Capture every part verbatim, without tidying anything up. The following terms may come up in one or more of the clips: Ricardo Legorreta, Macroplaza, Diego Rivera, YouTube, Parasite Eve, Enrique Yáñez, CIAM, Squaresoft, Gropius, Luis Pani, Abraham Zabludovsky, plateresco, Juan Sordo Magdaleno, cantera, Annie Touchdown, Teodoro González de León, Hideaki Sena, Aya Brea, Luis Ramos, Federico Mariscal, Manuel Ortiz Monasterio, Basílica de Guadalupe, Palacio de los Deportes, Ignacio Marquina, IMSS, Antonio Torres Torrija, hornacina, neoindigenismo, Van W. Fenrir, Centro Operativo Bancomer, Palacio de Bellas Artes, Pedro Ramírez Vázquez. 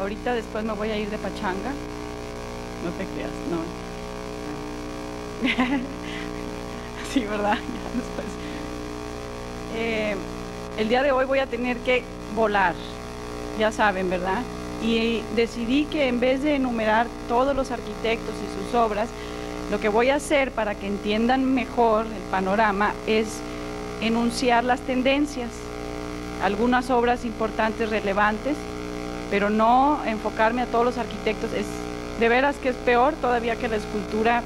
Ahorita después me voy a ir de pachanga. No te creas, no. Sí, ¿verdad? Ya después. Eh, el día de hoy voy a tener que volar, ya saben, ¿verdad? Y decidí que en vez de enumerar todos los arquitectos y sus obras, lo que voy a hacer para que entiendan mejor el panorama es enunciar las tendencias, algunas obras importantes, relevantes, pero no enfocarme a todos los arquitectos. Es de veras que es peor todavía que la escultura,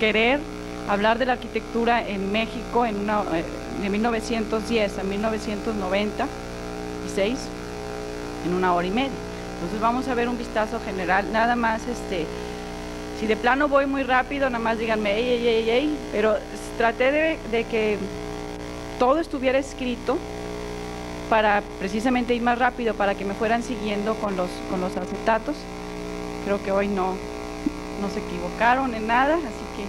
querer hablar de la arquitectura en México en una, de mil novecientos diez a mil novecientos noventa y seis en una hora y media. Entonces vamos a ver un vistazo general, nada más, este, si de plano voy muy rápido, nada más díganme, ey, ey, ey, ey, pero traté de, de que todo estuviera escrito para precisamente ir más rápido, para que me fueran siguiendo con los, con los acetatos. Creo que hoy no, no se equivocaron en nada, así que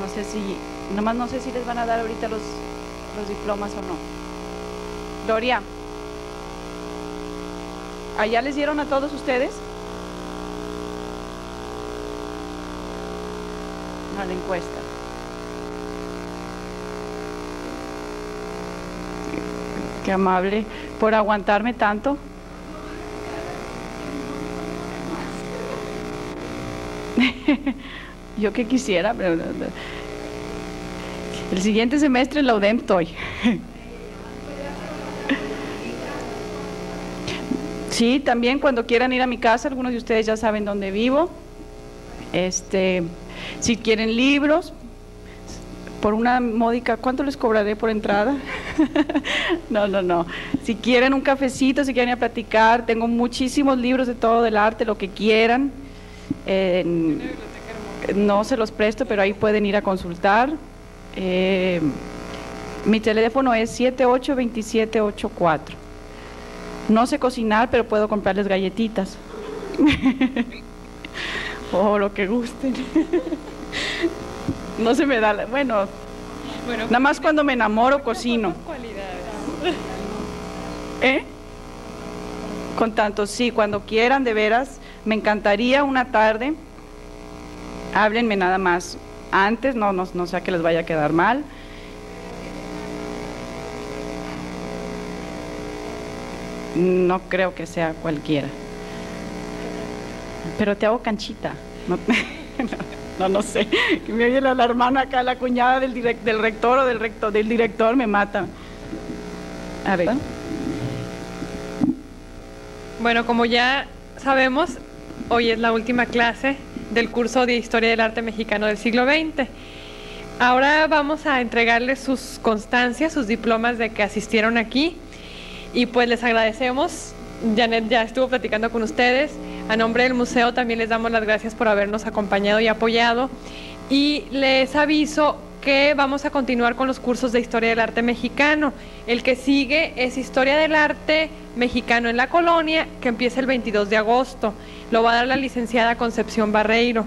no sé si, nomás no sé si les van a dar ahorita los, los diplomas o no. Gloria, ¿allá les dieron a todos ustedes? A la encuesta. Qué amable por aguantarme tanto. Yo que quisiera, pero el siguiente semestre en la U D E M estoy. Sí, también cuando quieran ir a mi casa, algunos de ustedes ya saben dónde vivo. Este, si quieren libros, por una módica, ¿cuánto les cobraré por entrada? No, no, no. Si quieren un cafecito, si quieren ir a platicar, tengo muchísimos libros de todo del arte, lo que quieran. Eh, no se los presto, pero ahí pueden ir a consultar. Eh, mi teléfono es siete ocho dos siete ocho cuatro. No sé cocinar, pero puedo comprarles galletitas. O lo que gusten. No se me da la, bueno, bueno, nada más cuando me enamoro cocino. ¿Eh? Con tanto, sí, cuando quieran, de veras, me encantaría una tarde, háblenme nada más, antes, no, no, no sea que les vaya a quedar mal. No creo que sea cualquiera. Pero te hago canchita. No, no, no sé. Que me oye la, la hermana acá, la cuñada del, direct, del rector o del, recto, del director me mata. A ver. Bueno, como ya sabemos, hoy es la última clase del curso de Historia del Arte Mexicano del siglo veinte. Ahora vamos a entregarles sus constancias, sus diplomas de que asistieron aquí. Y pues les agradecemos. Janet ya estuvo platicando con ustedes. A nombre del museo también les damos las gracias por habernos acompañado y apoyado. Y les aviso que vamos a continuar con los cursos de Historia del Arte Mexicano. El que sigue es Historia del Arte Mexicano en la Colonia, que empieza el veintidós de agosto. Lo va a dar la licenciada Concepción Barreiro.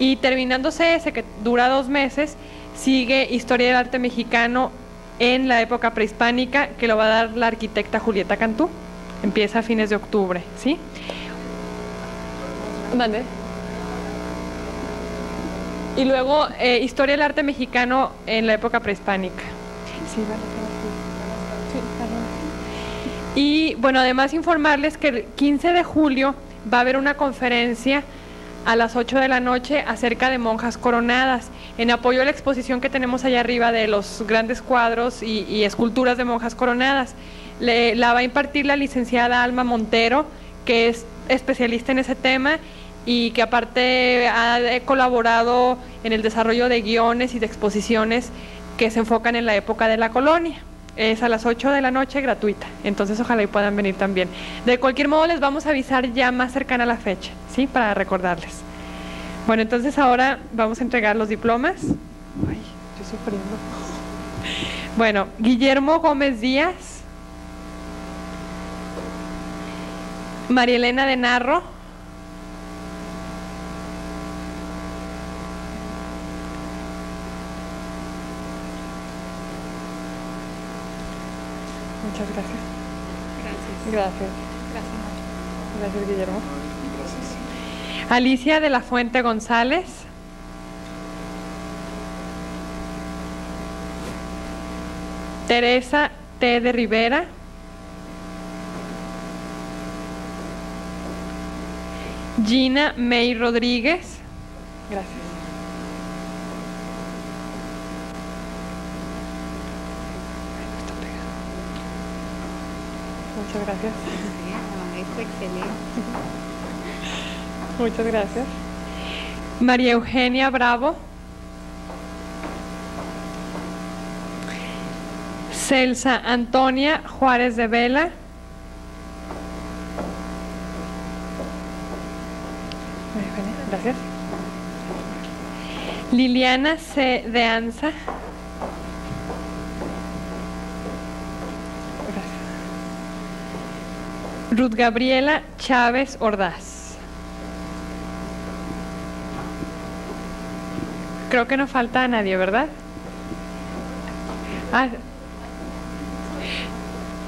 Y terminándose ese, que dura dos meses, sigue Historia del Arte Mexicano en la época prehispánica, que lo va a dar la arquitecta Julieta Cantú. Empieza a fines de octubre, ¿sí? ¿Dónde? Y luego, eh, Historia del Arte Mexicano en la época prehispánica. Sí, vale. Y bueno, además informarles que el quince de julio va a haber una conferencia a las ocho de la noche acerca de monjas coronadas, en apoyo a la exposición que tenemos allá arriba de los grandes cuadros y, y esculturas de monjas coronadas. Le, la va a impartir la licenciada Alma Montero, que es especialista en ese tema y que aparte ha colaborado en el desarrollo de guiones y de exposiciones que se enfocan en la época de la colonia. Es a las ocho de la noche, gratuita, entonces ojalá y puedan venir también. De cualquier modo les vamos a avisar ya más cercana a la fecha, ¿sí? Para recordarles. Bueno, entonces ahora vamos a entregar los diplomas. Ay, estoy sufriendo. Bueno, Guillermo Gómez Díaz, María Elena de Narro, muchas gracias. Gracias. Gracias. Gracias. Gracias, Guillermo. Gracias. Alicia de la Fuente González. Teresa T. de Rivera. Gina May Rodríguez. Gracias. Muchas gracias. Excelente. Muchas gracias. María Eugenia Bravo. Celsa Antonia Juárez de Vela. Gracias. Liliana C. de Anza. Ruth Gabriela Chávez Ordaz. Creo que no falta a nadie, ¿verdad? Ah,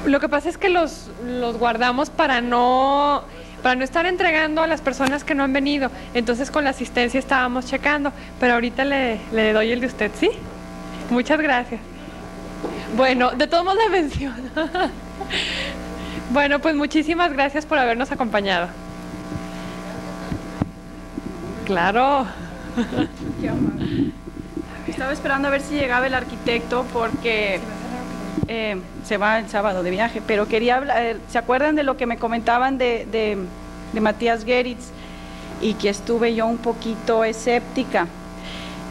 lo que pasa es que los, los guardamos para no, para no estar entregando a las personas que no han venido. Entonces con la asistencia estábamos checando, pero ahorita le, le doy el de usted, ¿sí? Muchas gracias. Bueno, de todos modos la menciono. Bueno, pues muchísimas gracias por habernos acompañado. Claro. Estaba esperando a ver si llegaba el arquitecto porque eh, se va el sábado de viaje, pero quería hablar, ¿se acuerdan de lo que me comentaban de, de, de Mathias Goeritz? Y que estuve yo un poquito escéptica.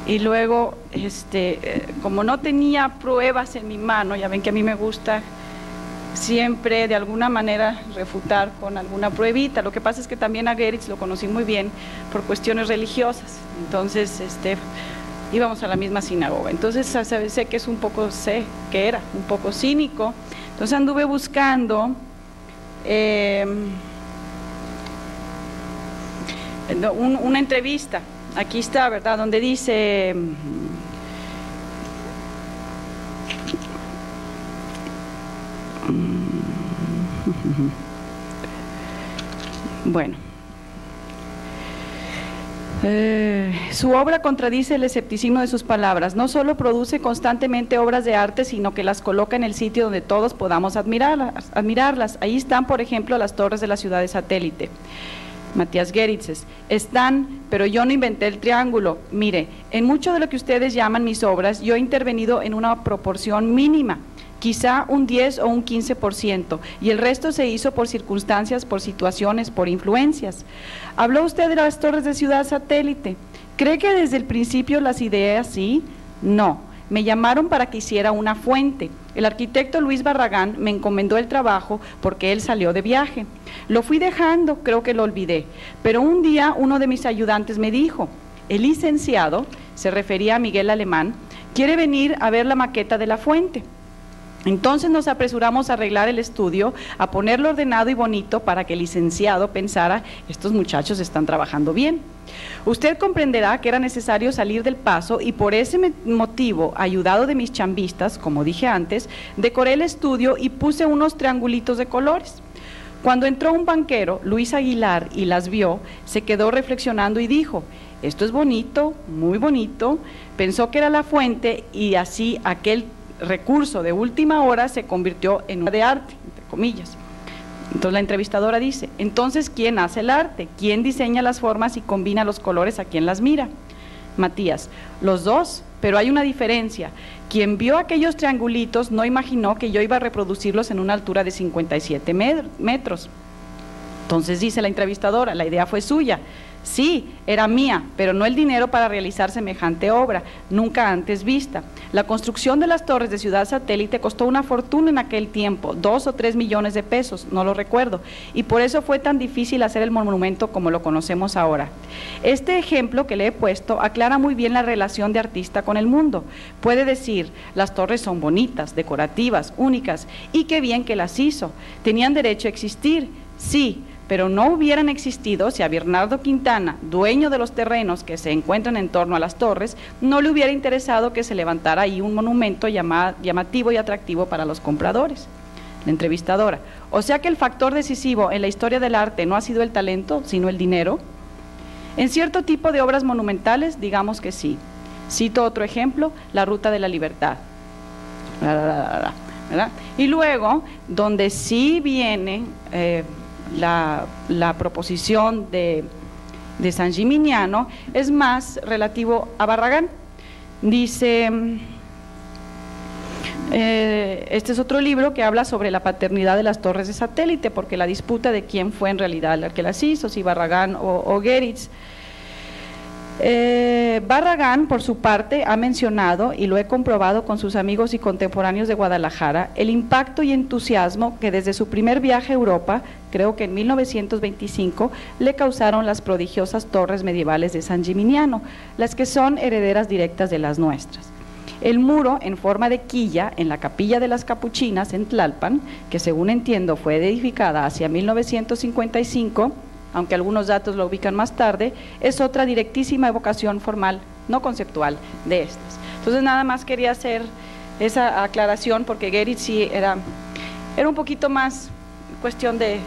Y luego, este, como no tenía pruebas en mi mano, ya ven que a mí me gusta siempre de alguna manera refutar con alguna pruebita. Lo que pasa es que también a Goeritz lo conocí muy bien por cuestiones religiosas, entonces este, íbamos a la misma sinagoga, entonces sé que es un poco, sé que era un poco cínico, entonces anduve buscando eh, un, una entrevista, aquí está, ¿verdad?, donde dice... Bueno, eh, su obra contradice el escepticismo de sus palabras. No solo produce constantemente obras de arte, sino que las coloca en el sitio donde todos podamos admirarlas, admirarlas. Ahí están, por ejemplo, las torres de la ciudad de satélite. Mathias Goeritz, están, pero yo no inventé el triángulo. Mire, en mucho de lo que ustedes llaman mis obras, yo he intervenido en una proporción mínima, quizá un diez o un quince por ciento, y el resto se hizo por circunstancias, por situaciones, por influencias. Habló usted de las torres de Ciudad Satélite. ¿Cree que desde el principio las ideé así? No. Me llamaron para que hiciera una fuente. El arquitecto Luis Barragán me encomendó el trabajo porque él salió de viaje. Lo fui dejando, creo que lo olvidé, pero un día uno de mis ayudantes me dijo, el licenciado, se refería a Miguel Alemán, quiere venir a ver la maqueta de la fuente. Entonces nos apresuramos a arreglar el estudio, a ponerlo ordenado y bonito para que el licenciado pensara, estos muchachos están trabajando bien. Usted comprenderá que era necesario salir del paso y por ese motivo, ayudado de mis chambistas, como dije antes, decoré el estudio y puse unos triangulitos de colores. Cuando entró un banquero, Luis Aguilar, y las vio, se quedó reflexionando y dijo, esto es bonito, muy bonito, pensó que era la fuente y así aquel recurso de última hora se convirtió en una de arte, entre comillas. Entonces la entrevistadora dice, entonces ¿quién hace el arte? ¿Quién diseña las formas y combina los colores a quien las mira? Matías, los dos, pero hay una diferencia. Quien vio aquellos triangulitos no imaginó que yo iba a reproducirlos en una altura de cincuenta y siete metros. Entonces dice la entrevistadora, la idea fue suya. Sí, era mía, pero no el dinero para realizar semejante obra, nunca antes vista. La construcción de las torres de Ciudad Satélite costó una fortuna en aquel tiempo, dos o tres millones de pesos, no lo recuerdo, y por eso fue tan difícil hacer el monumento como lo conocemos ahora. Este ejemplo que le he puesto aclara muy bien la relación de artista con el mundo. Puede decir, las torres son bonitas, decorativas, únicas, y qué bien que las hizo. Tenían derecho a existir, sí, pero no hubieran existido si a Bernardo Quintana, dueño de los terrenos que se encuentran en torno a las torres, no le hubiera interesado que se levantara ahí un monumento llamado, llamativo y atractivo para los compradores. la entrevistadora. O sea que el factor decisivo en la historia del arte no ha sido el talento, sino el dinero. En cierto tipo de obras monumentales, digamos que sí. Cito otro ejemplo, La Ruta de la Libertad. ¿Verdad? Y luego, donde sí viene eh, la, la proposición de, de San Gimignano, es más relativo a Barragán. Dice, eh, este es otro libro que habla sobre la paternidad de las torres de satélite, porque la disputa de quién fue en realidad la que las hizo, si Barragán o, o Goeritz. Eh, Barragán, por su parte, ha mencionado, y lo he comprobado con sus amigos y contemporáneos de Guadalajara, el impacto y entusiasmo que desde su primer viaje a Europa, creo que en mil novecientos veinticinco, le causaron las prodigiosas torres medievales de San Gimignano, las que son herederas directas de las nuestras. El muro en forma de quilla en la capilla de las Capuchinas en Tlalpan, que según entiendo fue edificada hacia mil novecientos cincuenta y cinco, aunque algunos datos lo ubican más tarde, es otra directísima evocación formal, no conceptual, de estas. Entonces, nada más quería hacer esa aclaración, porque Goeritz sí era, era un poquito más cuestión de,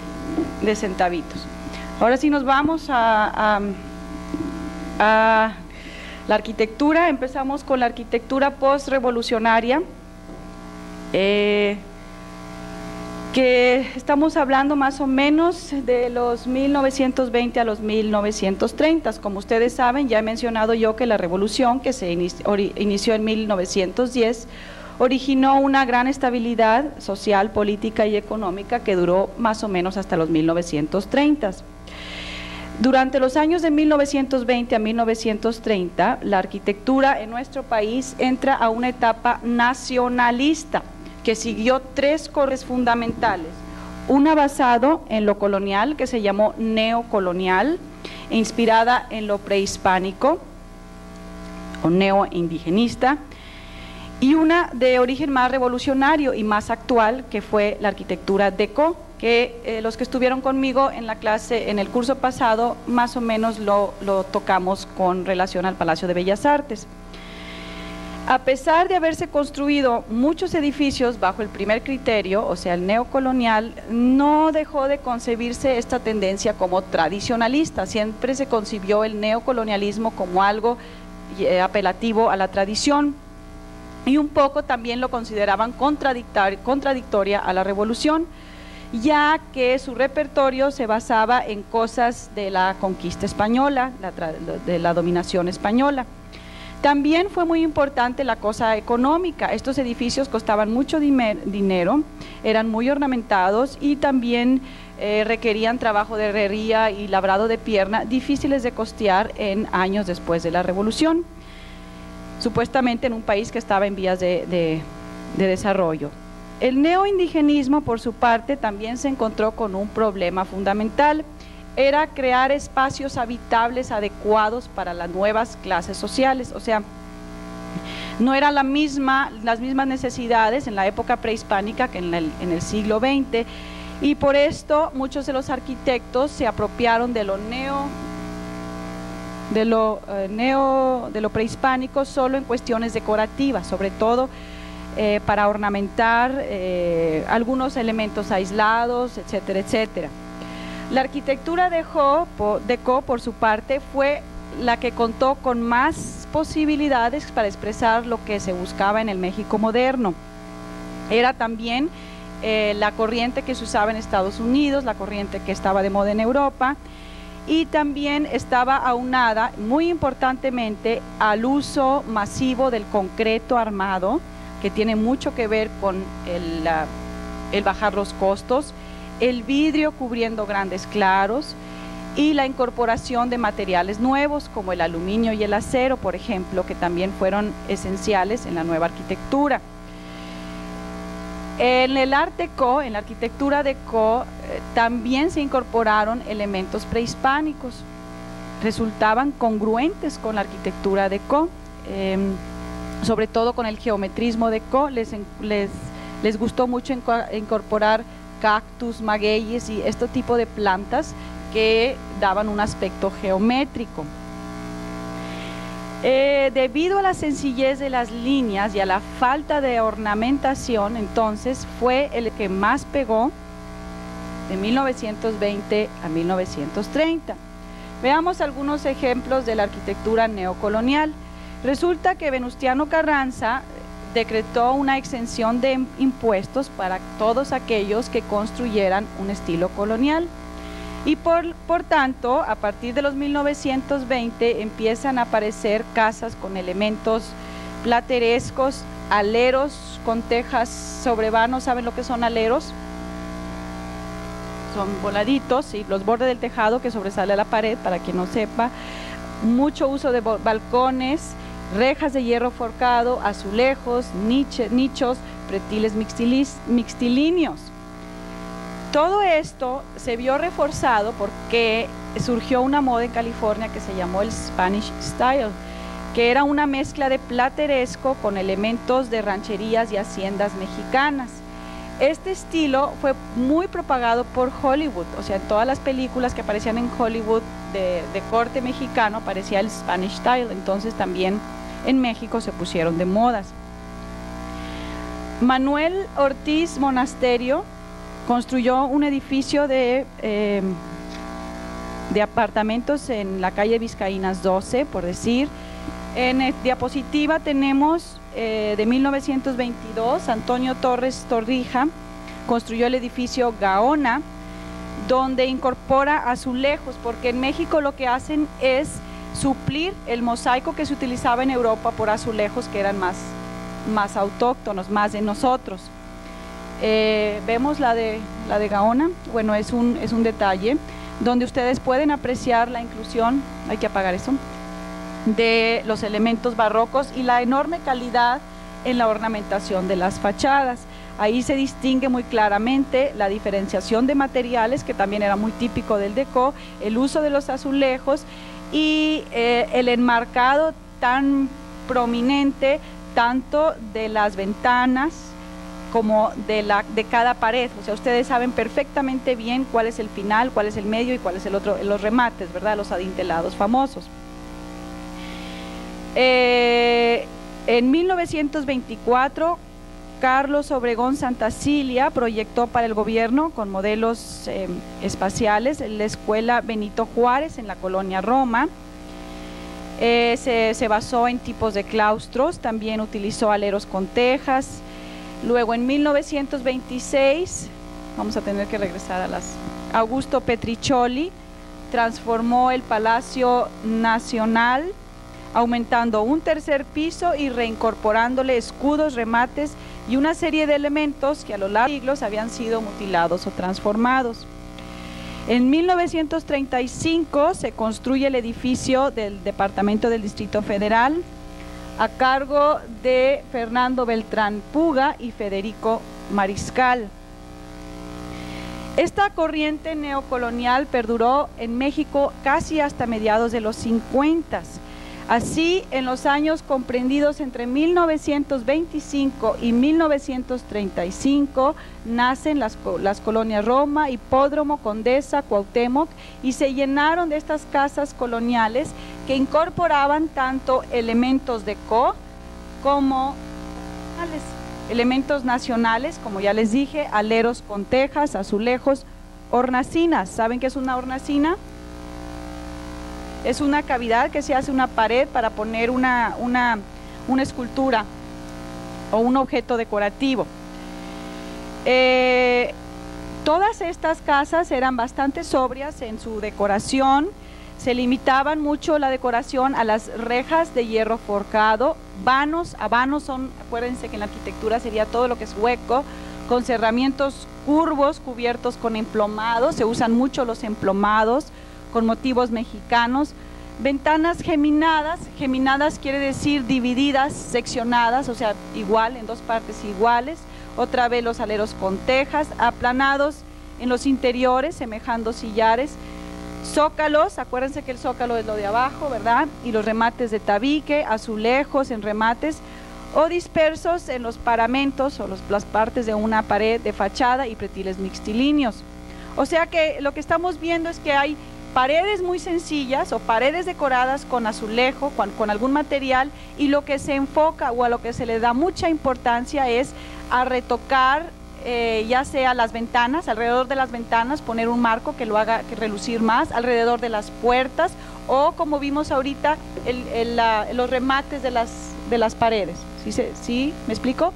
de centavitos. Ahora sí nos vamos a, a, a la arquitectura. Empezamos con la arquitectura postrevolucionaria, eh, que estamos hablando más o menos de los mil novecientos veinte a los mil novecientos treinta. Como ustedes saben, ya he mencionado yo que la revolución, que se inició en mil novecientos diez, originó una gran estabilidad social, política y económica que duró más o menos hasta los mil novecientos treinta. Durante los años de mil novecientos veinte a mil novecientos treinta, la arquitectura en nuestro país entra a una etapa nacionalista, que siguió tres corrientes fundamentales, una basado en lo colonial, que se llamó neocolonial, inspirada en lo prehispánico o neoindigenista, y una de origen más revolucionario y más actual, que fue la arquitectura déco, que eh, los que estuvieron conmigo en la clase, en el curso pasado, más o menos lo, lo tocamos con relación al Palacio de Bellas Artes. A pesar de haberse construido muchos edificios bajo el primer criterio, o sea, el neocolonial, no dejó de concebirse esta tendencia como tradicionalista. Siempre se concibió el neocolonialismo como algo eh, apelativo a la tradición, y un poco también lo consideraban contradictoria a la revolución, ya que su repertorio se basaba en cosas de la conquista española, la tra de la dominación española. También fue muy importante la cosa económica. Estos edificios costaban mucho dinero, eran muy ornamentados y también eh, requerían trabajo de herrería y labrado de pierna, difíciles de costear en años después de la revolución, supuestamente en un país que estaba en vías de, de, de desarrollo. El neoindigenismo, por su parte, también se encontró con un problema fundamental: era crear espacios habitables adecuados para las nuevas clases sociales. O sea, no eran la misma, las mismas necesidades en la época prehispánica que en el, en el siglo veinte, y por esto muchos de los arquitectos se apropiaron de lo neo, de lo, eh, neo, de lo prehispánico solo en cuestiones decorativas, sobre todo eh, para ornamentar eh, algunos elementos aislados, etcétera, etcétera. La arquitectura déco, por su parte, fue la que contó con más posibilidades para expresar lo que se buscaba en el México moderno. Era también eh, la corriente que se usaba en Estados Unidos, la corriente que estaba de moda en Europa, y también estaba aunada, muy importantemente, al uso masivo del concreto armado, que tiene mucho que ver con el, la, el bajar los costos, el vidrio cubriendo grandes claros y la incorporación de materiales nuevos como el aluminio y el acero, por ejemplo, que también fueron esenciales en la nueva arquitectura. En el Art Deco, en la arquitectura Deco, eh, también se incorporaron elementos prehispánicos, resultaban congruentes con la arquitectura Deco, eh, sobre todo con el geometrismo Deco. les, les, les gustó mucho incorporar cactus, magueyes y este tipo de plantas que daban un aspecto geométrico. Eh, debido a la sencillez de las líneas y a la falta de ornamentación, entonces fue el que más pegó de mil novecientos veinte a mil novecientos treinta. Veamos algunos ejemplos de la arquitectura neocolonial. Resulta que Venustiano Carranza decretó una exención de impuestos para todos aquellos que construyeran un estilo colonial. Y por, por tanto, a partir de los mil novecientos veinte empiezan a aparecer casas con elementos platerescos, aleros con tejas sobre vanos. ¿Saben lo que son aleros? Son voladitos y los bordes del tejado que sobresale a la pared, para quien no sepa. Mucho uso de balcones, rejas de hierro forjado, azulejos, niche, nichos, pretiles mixtilíneos. Todo esto se vio reforzado porque surgió una moda en California que se llamó el Spanish Style, que era una mezcla de plateresco con elementos de rancherías y haciendas mexicanas. Este estilo fue muy propagado por Hollywood, o sea, todas las películas que aparecían en Hollywood de, de corte mexicano aparecía el Spanish Style, entonces también en México se pusieron de modas. Manuel Ortiz Monasterio construyó un edificio de, eh, de apartamentos en la calle Vizcaínas doce, por decir. En eh, diapositiva tenemos eh, de mil novecientos veintidós, Antonio Torres Torrija construyó el edificio Gaona, donde incorpora azulejos, porque en México lo que hacen es suplir el mosaico que se utilizaba en Europa por azulejos que eran más, más autóctonos, más de nosotros. Eh, vemos la de, la de Gaona, bueno, es un, es un detalle donde ustedes pueden apreciar la inclusión, hay que apagar eso, de los elementos barrocos y la enorme calidad en la ornamentación de las fachadas. Ahí se distingue muy claramente la diferenciación de materiales, que también era muy típico del Déco, el uso de los azulejos y eh, el enmarcado tan prominente tanto de las ventanas como de, la, de cada pared. O sea, ustedes saben perfectamente bien cuál es el final, cuál es el medio y cuál es el otro, los remates, ¿verdad? Los adintelados famosos. Eh, en mil novecientos veinticuatro, Carlos Obregón Santacilia proyectó para el gobierno, con modelos eh, espaciales, la escuela Benito Juárez en la colonia Roma. Eh, se, se basó en tipos de claustros, también utilizó aleros con tejas. Luego en mil novecientos veintiséis, vamos a tener que regresar a las... Augusto Petricholi transformó el Palacio Nacional, aumentando un tercer piso y reincorporándole escudos, remates y una serie de elementos que a lo largo de los siglos habían sido mutilados o transformados. En mil novecientos treinta y cinco se construye el edificio del Departamento del Distrito Federal, a cargo de Fernando Beltrán Puga y Federico Mariscal. Esta corriente neocolonial perduró en México casi hasta mediados de los cincuenta. Así, en los años comprendidos entre mil novecientos veinticinco y mil novecientos treinta y cinco, nacen las, las colonias Roma, Hipódromo, Condesa, Cuauhtémoc, y se llenaron de estas casas coloniales que incorporaban tanto elementos deco como elementos nacionales, como ya les dije, aleros con tejas, azulejos, hornacinas. ¿Saben qué es una hornacina? Es una cavidad que se hace una pared para poner una, una, una escultura o un objeto decorativo. Eh, todas estas casas eran bastante sobrias en su decoración, se limitaban mucho la decoración a las rejas de hierro forjado, vanos, a vanos son, acuérdense que en la arquitectura sería todo lo que es hueco, con cerramientos curvos cubiertos con emplomados, se usan mucho los emplomados, con motivos mexicanos, ventanas geminadas, geminadas quiere decir divididas, seccionadas, o sea, igual, en dos partes iguales, otra vez los aleros con tejas, aplanados en los interiores, semejando sillares, zócalos, acuérdense que el zócalo es lo de abajo, ¿verdad? Y los remates de tabique, azulejos en remates, o dispersos en los paramentos o los, las partes de una pared de fachada y pretiles mixtilíneos. O sea que lo que estamos viendo es que hay paredes muy sencillas o paredes decoradas con azulejo, con, con algún material, y lo que se enfoca o a lo que se le da mucha importancia es a retocar eh, ya sea las ventanas, alrededor de las ventanas poner un marco que lo haga que relucir más, alrededor de las puertas o como vimos ahorita el, el, la, los remates de las, de las paredes. ¿Sí, se, sí me explico?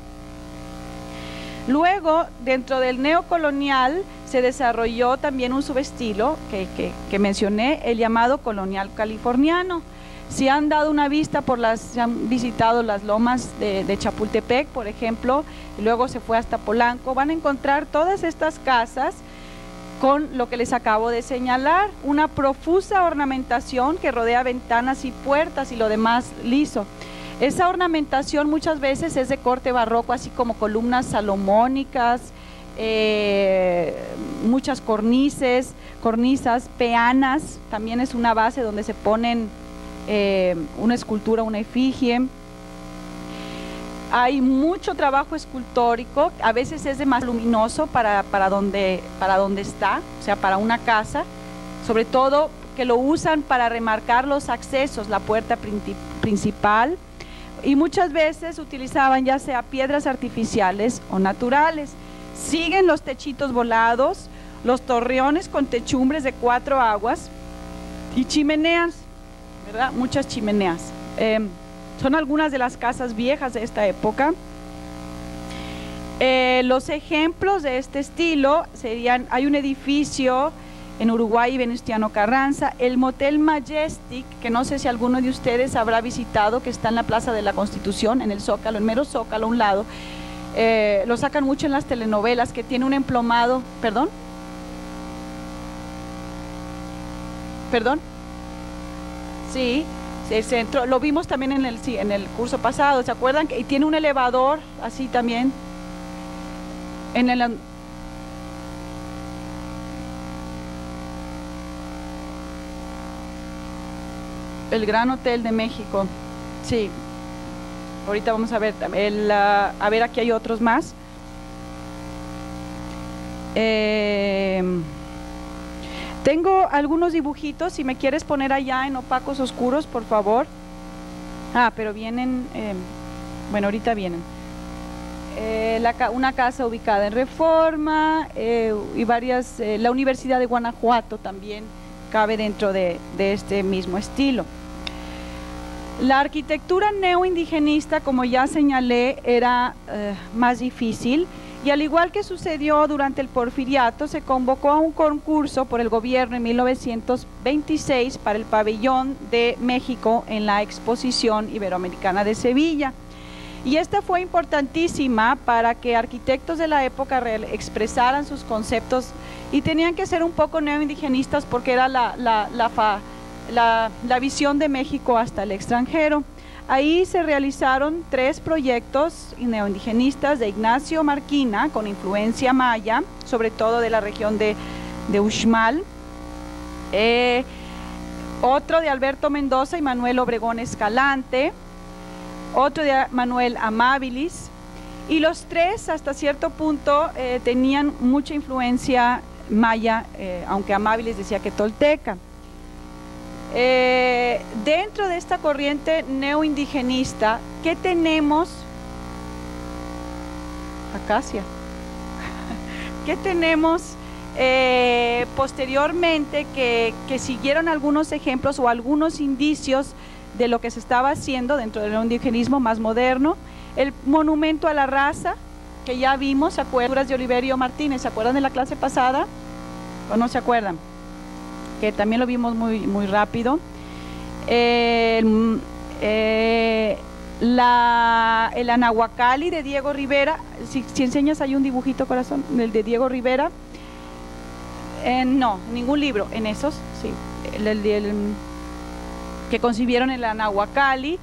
Luego, dentro del neocolonial, se desarrolló también un subestilo que, que, que mencioné, el llamado colonial californiano. Si han dado una vista, por las, se han visitado las lomas de, de Chapultepec, por ejemplo, y luego se fue hasta Polanco, van a encontrar todas estas casas con lo que les acabo de señalar, una profusa ornamentación que rodea ventanas y puertas y lo demás liso. Esa ornamentación muchas veces es de corte barroco, así como columnas salomónicas, eh, muchas cornices, cornisas, peanas, también es una base donde se ponen eh, una escultura, una efigie. Hay mucho trabajo escultórico, a veces es de más luminoso para, para, donde, para donde está, o sea, para una casa, sobre todo que lo usan para remarcar los accesos, la puerta principal, y muchas veces utilizaban ya sea piedras artificiales o naturales. Siguen los techitos volados, los torreones con techumbres de cuatro aguas y chimeneas, ¿verdad? Muchas chimeneas. Eh, son algunas de las casas viejas de esta época. Eh, los ejemplos de este estilo serían, hay un edificio en Uruguay, Venustiano Carranza, el Motel Majestic, que no sé si alguno de ustedes habrá visitado, que está en la Plaza de la Constitución, en el Zócalo, en mero Zócalo, a un lado. Eh, lo sacan mucho en las telenovelas, que tiene un emplomado, ¿perdón? ¿Perdón? Sí, el centro, lo vimos también en el, en el curso pasado, ¿se acuerdan? Y tiene un elevador, así también, en el... El Gran Hotel de México, sí. Ahorita vamos a ver, el, uh, a ver, aquí hay otros más. Eh, tengo algunos dibujitos, si me quieres poner allá en opacos oscuros, por favor. Ah, pero vienen, eh, bueno, ahorita vienen. Eh, la, una casa ubicada en Reforma eh, y varias, eh, la Universidad de Guanajuato también cabe dentro de, de este mismo estilo. La arquitectura neoindigenista, como ya señalé, era eh, más difícil y al igual que sucedió durante el Porfiriato, se convocó a un concurso por el gobierno en mil novecientos veintiséis para el Pabellón de México en la Exposición Iberoamericana de Sevilla. Y esta fue importantísima para que arquitectos de la época expresaran sus conceptos y tenían que ser un poco neoindigenistas porque era la, la, la, fa, la, la visión de México hasta el extranjero. Ahí se realizaron tres proyectos neoindigenistas de Ignacio Marquina con influencia maya, sobre todo de la región de, de Uxmal. Eh, otro de Alberto Mendoza y Manuel Obregón Escalante. Otro de Manuel Amabilis, y los tres hasta cierto punto eh, tenían mucha influencia maya, eh, aunque Amabilis decía que tolteca. Eh, dentro de esta corriente neoindigenista, ¿qué tenemos? Acacia. ¿Qué tenemos eh, posteriormente que, que siguieron algunos ejemplos o algunos indicios de lo que se estaba haciendo dentro del neoindigenismo más moderno? El monumento a la raza, que ya vimos, ¿se acuerdan? De Oliverio Martínez, ¿se acuerdan de la clase pasada? ¿O no se acuerdan? Que también lo vimos muy, muy rápido. Eh, eh, la, el Anahuacalli de Diego Rivera, si, si enseñas hay un dibujito, corazón, el de Diego Rivera. Eh, no, ningún libro, en esos, sí. El, el, el, que concibieron el Anahuacalli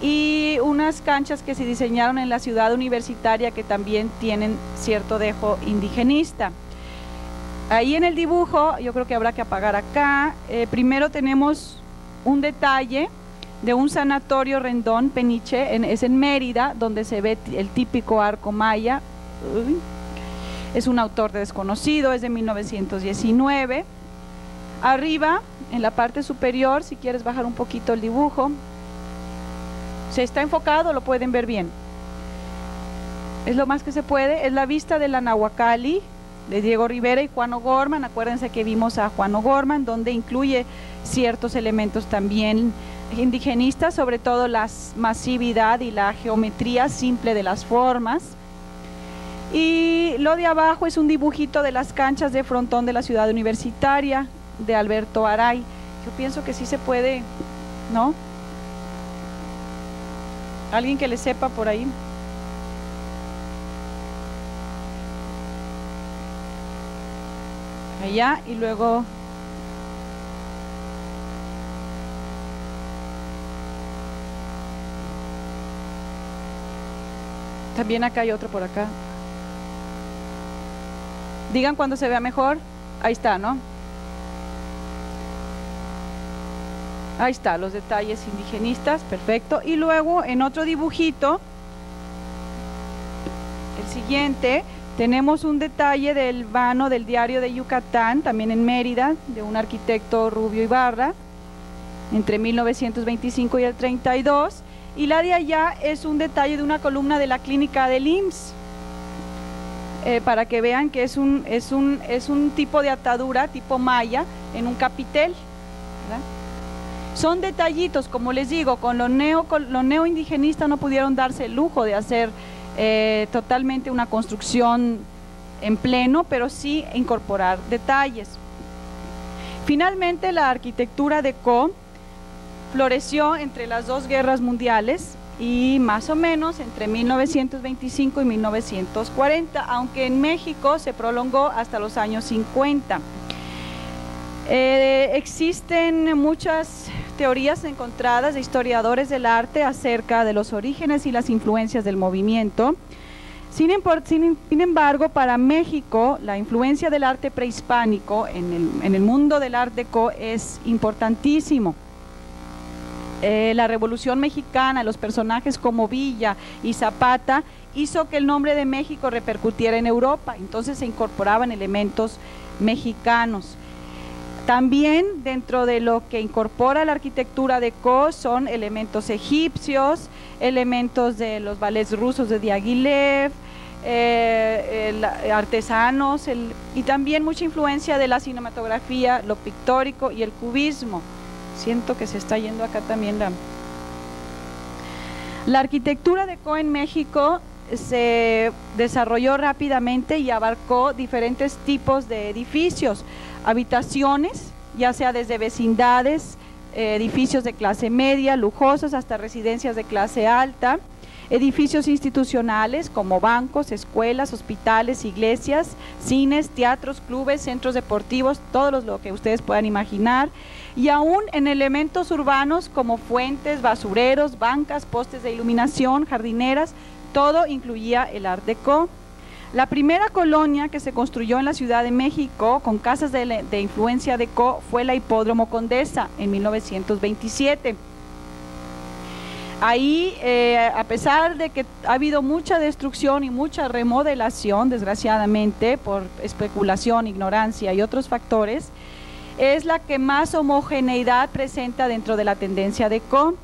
y unas canchas que se diseñaron en la Ciudad Universitaria que también tienen cierto dejo indigenista. Ahí en el dibujo, yo creo que habrá que apagar acá, eh, primero tenemos un detalle de un sanatorio Rendón Peniche, en, es en Mérida, donde se ve el típico arco maya. Uy. Es un autor de desconocido, es de mil novecientos diecinueve. Arriba, en la parte superior, si quieres bajar un poquito el dibujo, se está enfocado, lo pueden ver bien. Es lo más que se puede, es la vista del Anahuacalli, de Diego Rivera y Juan O'Gorman. Acuérdense que vimos a Juan O'Gorman, donde incluye ciertos elementos también indigenistas, sobre todo la masividad y la geometría simple de las formas. Y lo de abajo es un dibujito de las canchas de frontón de la Ciudad Universitaria, de Alberto Aray. Yo pienso que sí se puede, ¿no? ¿Alguien que le sepa por ahí? Allá y luego... También acá hay otro por acá. Digan cuando se vea mejor. Ahí está, ¿no? Ahí está, los detalles indigenistas, perfecto. Y luego en otro dibujito, el siguiente, tenemos un detalle del vano del diario de Yucatán, también en Mérida, de un arquitecto Rubio Ibarra, entre mil novecientos veinticinco y el treinta y dos. Y la de allá es un detalle de una columna de la clínica del I M S S. Eh, para que vean que es un, es, un, es un tipo de atadura, tipo maya, en un capitel, ¿verdad? Son detallitos, como les digo, con lo neo, con lo neoindigenista no pudieron darse el lujo de hacer eh, totalmente una construcción en pleno, pero sí incorporar detalles. Finalmente, la arquitectura deco floreció entre las dos guerras mundiales, y más o menos entre mil novecientos veinticinco y mil novecientos cuarenta, aunque en México se prolongó hasta los años cincuenta. Eh, existen muchas teorías encontradas de historiadores del arte acerca de los orígenes y las influencias del movimiento. Sin, sin, sin embargo, para México, la influencia del arte prehispánico en el, en el mundo del Art Deco es importantísimo. Eh, la Revolución Mexicana, los personajes como Villa y Zapata, hizo que el nombre de México repercutiera en Europa, entonces se incorporaban elementos mexicanos. También dentro de lo que incorpora la arquitectura deco son elementos egipcios, elementos de los ballets rusos de Diaghilev, eh, el, artesanos, el, y también mucha influencia de la cinematografía, lo pictórico y el cubismo. Siento que se está yendo acá también la... La arquitectura deco en México se desarrolló rápidamente y abarcó diferentes tipos de edificios, habitaciones, ya sea desde vecindades, eh, edificios de clase media, lujosos, hasta residencias de clase alta, edificios institucionales como bancos, escuelas, hospitales, iglesias, cines, teatros, clubes, centros deportivos, todo lo que ustedes puedan imaginar, y aún en elementos urbanos como fuentes, basureros, bancas, postes de iluminación, jardineras, todo incluía el Art Deco. La primera colonia que se construyó en la Ciudad de México con casas de, de influencia deco fue la Hipódromo Condesa en mil novecientos veintisiete. Ahí, eh, a pesar de que ha habido mucha destrucción y mucha remodelación, desgraciadamente, por especulación, ignorancia y otros factores, es la que más homogeneidad presenta dentro de la tendencia deco.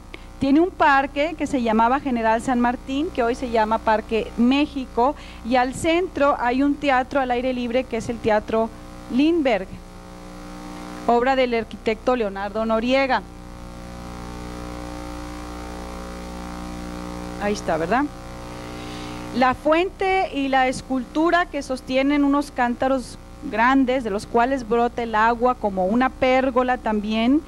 Tiene un parque que se llamaba General San Martín, que hoy se llama Parque México, y al centro hay un teatro al aire libre que es el Teatro Lindbergh, obra del arquitecto Leonardo Noriega. Ahí está, ¿verdad? La fuente y la escultura que sostienen unos cántaros grandes, de los cuales brota el agua como una pérgola también,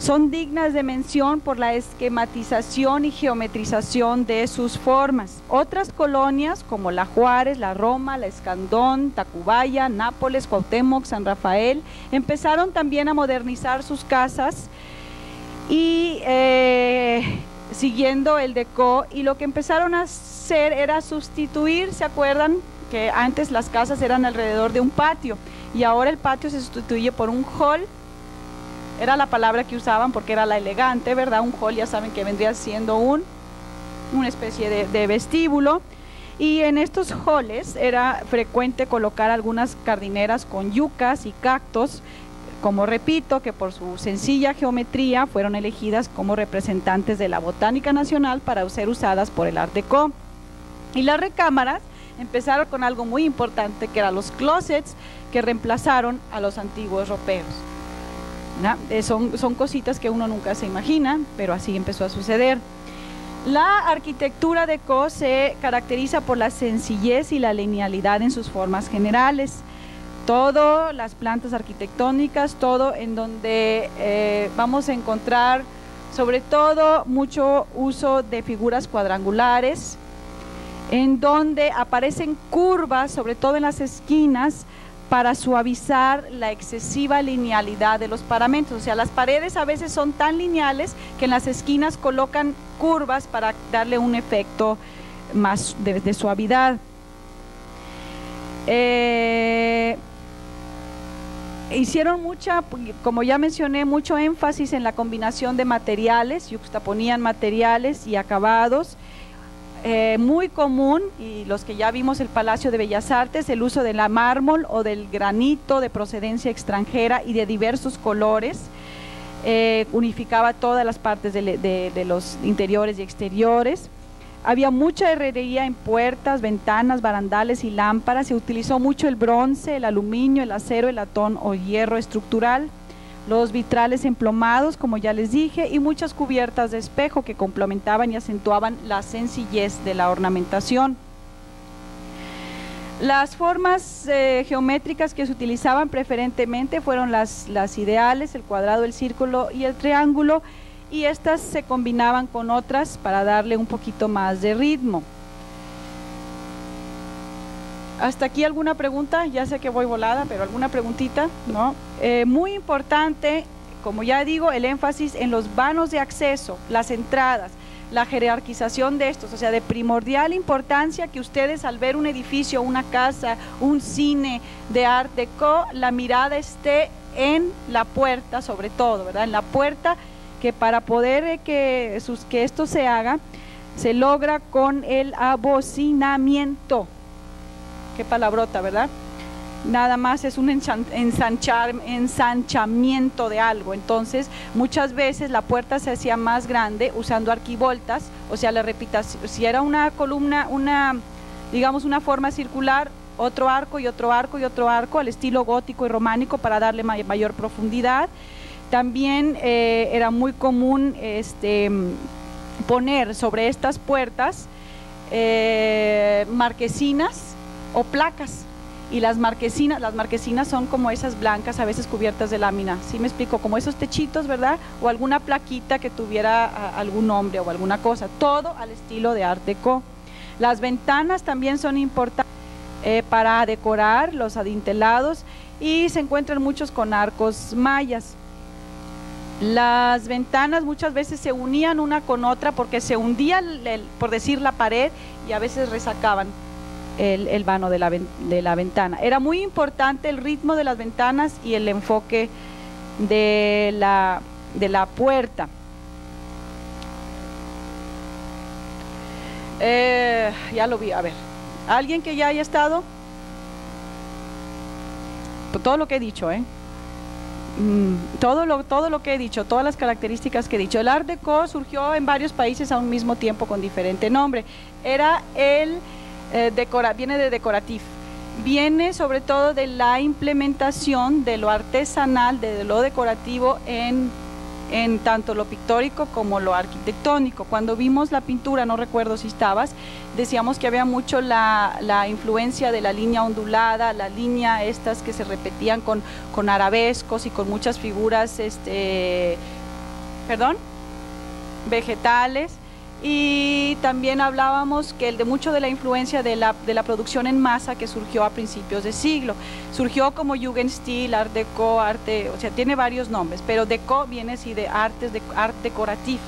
son dignas de mención por la esquematización y geometrización de sus formas. Otras colonias como la Juárez, la Roma, la Escandón, Tacubaya, Nápoles, Cuauhtémoc, San Rafael, empezaron también a modernizar sus casas y... Eh, siguiendo el deco, y lo que empezaron a hacer era sustituir, ¿se acuerdan? Que antes las casas eran alrededor de un patio y ahora el patio se sustituye por un hall, era la palabra que usaban porque era la elegante, ¿verdad? Un hall ya saben que vendría siendo un, una especie de, de vestíbulo, y en estos halls era frecuente colocar algunas jardineras con yucas y cactos, como repito, que por su sencilla geometría fueron elegidas como representantes de la Botánica Nacional para ser usadas por el Art Deco. Y las recámaras empezaron con algo muy importante, que eran los closets, que reemplazaron a los antiguos roperos. ¿No? Eh, son, son cositas que uno nunca se imagina, pero así empezó a suceder. La arquitectura deco se caracteriza por la sencillez y la linealidad en sus formas generales. Todo, las plantas arquitectónicas, todo en donde eh, vamos a encontrar sobre todo mucho uso de figuras cuadrangulares, en donde aparecen curvas, sobre todo en las esquinas, para suavizar la excesiva linealidad de los paramentos. O sea, las paredes a veces son tan lineales que en las esquinas colocan curvas para darle un efecto más de, de suavidad. Eh, hicieron mucha, como ya mencioné, mucho énfasis en la combinación de materiales, yuxtaponían materiales y acabados. Eh, muy común, y los que ya vimos el Palacio de Bellas Artes, el uso de la mármol o del granito de procedencia extranjera y de diversos colores, eh, unificaba todas las partes de, de, de los interiores y exteriores. Había mucha herrería en puertas, ventanas, barandales y lámparas. Se utilizó mucho el bronce, el aluminio, el acero, el latón o hierro estructural, los vitrales emplomados, como ya les dije, y muchas cubiertas de espejo que complementaban y acentuaban la sencillez de la ornamentación. Las formas eh, geométricas que se utilizaban preferentemente fueron las, las ideales, el cuadrado, el círculo y el triángulo, y estas se combinaban con otras para darle un poquito más de ritmo. Hasta aquí alguna pregunta, ya sé que voy volada, pero alguna preguntita, ¿no? Eh, muy importante, como ya digo, el énfasis en los vanos de acceso, las entradas, la jerarquización de estos, o sea, de primordial importancia que ustedes al ver un edificio, una casa, un cine de Art Deco, la mirada esté en la puerta sobre todo, ¿verdad? En la puerta, que para poder que, sus, que esto se haga, se logra con el abocinamiento. Qué palabrota, ¿verdad? Nada más es un ensanchar, ensanchamiento de algo. Entonces, muchas veces la puerta se hacía más grande usando arquivoltas, o sea, la repetición, si era una columna, una, digamos, una forma circular, otro arco y otro arco y otro arco, al estilo gótico y románico para darle mayor profundidad. También eh, era muy común este, poner sobre estas puertas eh, marquesinas o placas, y las marquesinas, las marquesinas son como esas blancas a veces cubiertas de lámina, ¿sí me explico? Como esos techitos, ¿verdad? O alguna plaquita que tuviera a, algún nombre o alguna cosa, todo al estilo de Art Deco. Las ventanas también son importantes eh, para decorar los adintelados, y se encuentran muchos con arcos mayas. Las ventanas muchas veces se unían una con otra porque se hundía, el, el, por decir, la pared, y a veces resacaban El, el vano de la, de la ventana. Era muy importante el ritmo de las ventanas y el enfoque de la, de la puerta. Eh, ya lo vi, a ver, ¿alguien que ya haya estado? Todo lo que he dicho, ¿eh? Mm, todo, lo, todo lo que he dicho, todas las características que he dicho. El Art Deco surgió en varios países a un mismo tiempo con diferente nombre. Era el... Eh, decora, viene de decoratif, viene sobre todo de la implementación de lo artesanal, de lo decorativo en, en tanto lo pictórico como lo arquitectónico. Cuando vimos la pintura, no recuerdo si estabas, decíamos que había mucho la, la influencia de la línea ondulada, la línea estas que se repetían con, con arabescos y con muchas figuras, este, perdón, vegetales. Y también hablábamos que el de mucho de la influencia de la, de la producción en masa que surgió a principios de siglo. Surgió como Jugendstil, Art Deco, arte, o sea, tiene varios nombres, pero Deco viene así de artes, de arte decoratif.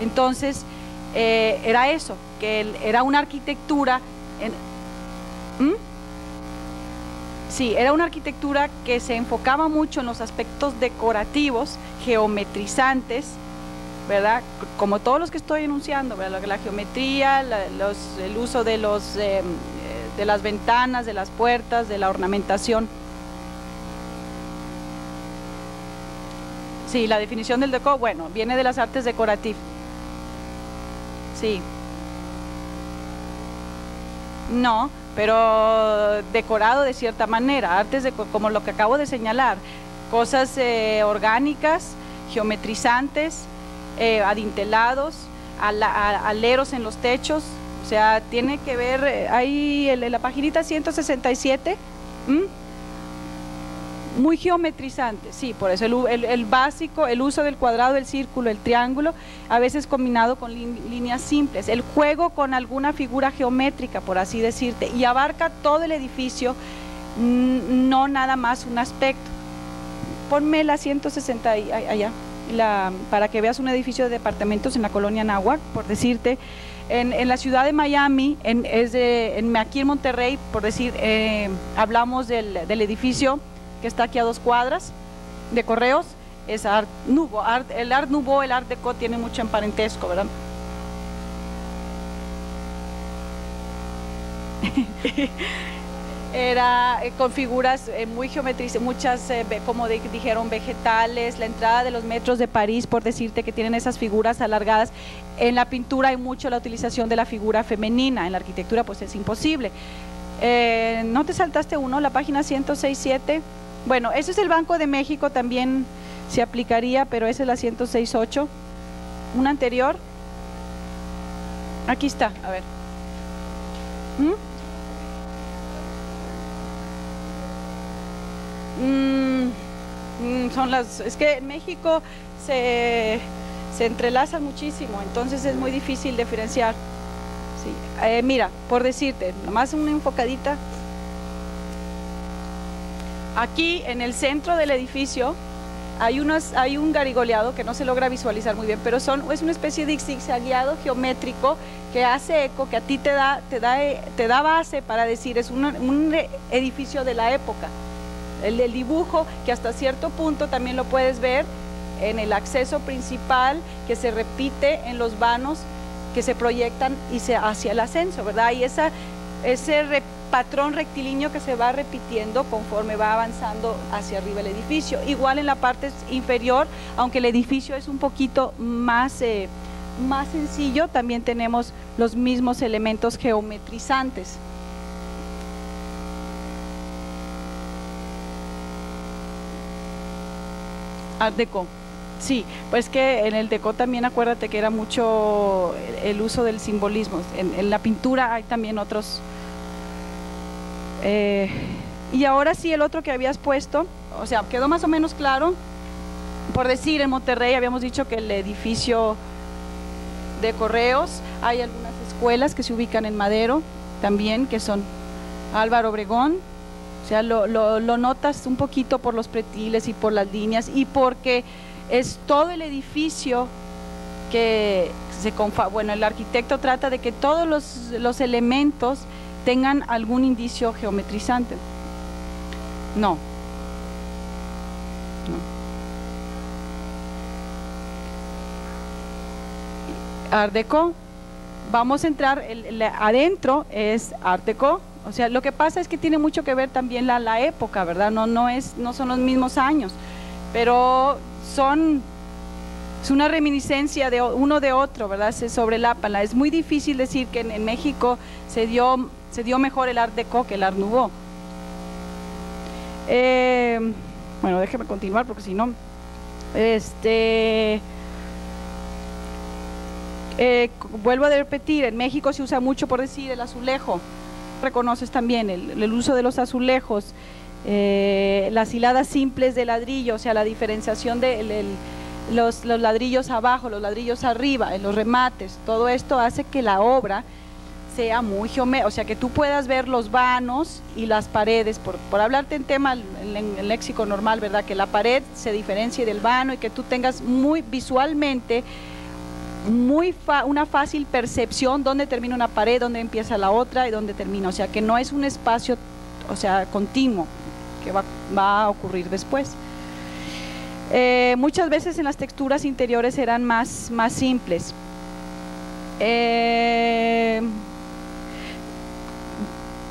Entonces, eh, era eso, que el, era una arquitectura. En, ¿hmm? Sí, era una arquitectura que se enfocaba mucho en los aspectos decorativos, geometrizantes, ¿verdad? Como todos los que estoy enunciando, ¿verdad? La, la geometría, la, los, el uso de, los, eh, de las ventanas, de las puertas, de la ornamentación. Sí, la definición del deco, bueno, viene de las artes decorativas. Sí. No, pero decorado de cierta manera, artes de, como lo que acabo de señalar, cosas eh, orgánicas, geometrizantes, eh, adintelados, al, a, aleros en los techos, o sea, tiene que ver, eh, ahí en la paginita ciento sesenta y siete, ¿m? Muy geometrizante, sí, por eso el, el, el básico, el uso del cuadrado, el círculo, el triángulo, a veces combinado con líneas simples, el juego con alguna figura geométrica, por así decirte, y abarca todo el edificio, no nada más un aspecto. Ponme la ciento sesenta allá, la, para que veas un edificio de departamentos en la colonia Nahuac, por decirte, en, en la ciudad de Miami, en, es de, en, aquí en Monterrey, por decir, eh, hablamos del, del edificio que está aquí a dos cuadras de Correos, es Art Nouveau. Art, el Art Nouveau, el Art Deco tiene mucho en parentesco, ¿verdad? Era eh, con figuras eh, muy geométricas, muchas, eh, como de, dijeron, vegetales, la entrada de los metros de París, por decirte, que tienen esas figuras alargadas. En la pintura hay mucho la utilización de la figura femenina, en la arquitectura pues es imposible. Eh, ¿No te saltaste uno? La página ciento seis punto siete. Bueno, ese es el Banco de México, también se aplicaría, pero esa es la ciento seis punto ocho. Una anterior. Aquí está, a ver. ¿Mm? Mm, son las... Es que en México se, se entrelazan muchísimo, entonces es muy difícil diferenciar. Sí. Eh, mira, por decirte, nomás una enfocadita. Aquí en el centro del edificio hay, unos, hay un garigoleado que no se logra visualizar muy bien, pero son, es una especie de zigzagueado geométrico que hace eco, que a ti te da, te da, te da base para decir, es un, un edificio de la época. El, el dibujo que hasta cierto punto también lo puedes ver en el acceso principal, que se repite en los vanos que se proyectan y se, hacia el ascenso, ¿verdad? Y esa, ese re, patrón rectilíneo que se va repitiendo conforme va avanzando hacia arriba el edificio. Igual en la parte inferior, aunque el edificio es un poquito más, eh, más sencillo, también tenemos los mismos elementos geometrizantes. Art Deco. Sí, pues que en el deco también acuérdate que era mucho el uso del simbolismo. En, en la pintura hay también otros. Eh, y ahora sí, el otro que habías puesto, o sea, quedó más o menos claro. Por decir, en Monterrey habíamos dicho que el edificio de Correos, hay algunas escuelas que se ubican en Madero también, que son Álvaro Obregón. O sea, lo, lo, lo notas un poquito por los pretiles y por las líneas y porque... Es todo el edificio que se confa, bueno, el arquitecto trata de que todos los, los elementos tengan algún indicio geometrizante. No. No. Art Deco. Vamos a entrar, el, el, adentro es Art Deco. O sea, lo que pasa es que tiene mucho que ver también la, la época, ¿verdad? No, no, es, no son los mismos años, pero... Son, es una reminiscencia de uno de otro, ¿verdad? Se sobrelapan. Es muy difícil decir que en, en México se dio, se dio mejor el Art Deco que el Art Nouveau. Eh, bueno, déjeme continuar porque si no... Este, eh, vuelvo a repetir, en México se usa mucho, por decir, el azulejo. Reconoces también el, el uso de los azulejos. Eh, las hiladas simples de ladrillo, o sea, la diferenciación de el, el, los, los ladrillos abajo, los ladrillos arriba, en los remates, todo esto hace que la obra sea muy geométrica, o sea, que tú puedas ver los vanos y las paredes, por, por hablarte en tema, en, en el léxico normal, ¿verdad? Que la pared se diferencie del vano y que tú tengas muy visualmente muy fa, una fácil percepción dónde termina una pared, dónde empieza la otra y dónde termina, o sea, que no es un espacio, o sea, continuo, que va, va a ocurrir después. Eh, muchas veces en las texturas interiores eran más, más simples. Eh,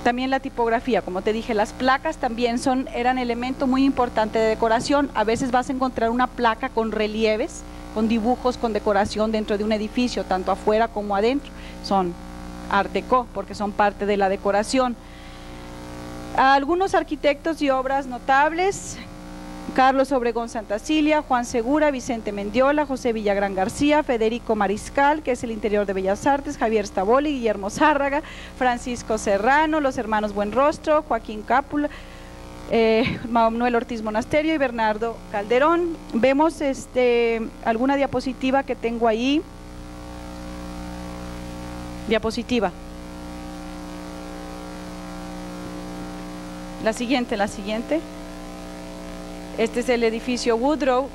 También la tipografía, como te dije, las placas también son, eran elemento muy importante de decoración. A veces vas a encontrar una placa con relieves, con dibujos, con decoración dentro de un edificio, tanto afuera como adentro. Son Art Deco, porque son parte de la decoración. Algunos arquitectos y obras notables: Carlos Obregón Santacilia, Juan Segura, Vicente Mendiola, José Villagrán García, Federico Mariscal, que es el interior de Bellas Artes, Javier Staboli, Guillermo Zárraga, Francisco Serrano, los hermanos Buenrostro, Joaquín Cápula, eh, Manuel Ortiz Monasterio y Bernardo Calderón. Vemos este, alguna diapositiva que tengo ahí. Diapositiva. La siguiente, la siguiente. Este es el edificio Woodrow,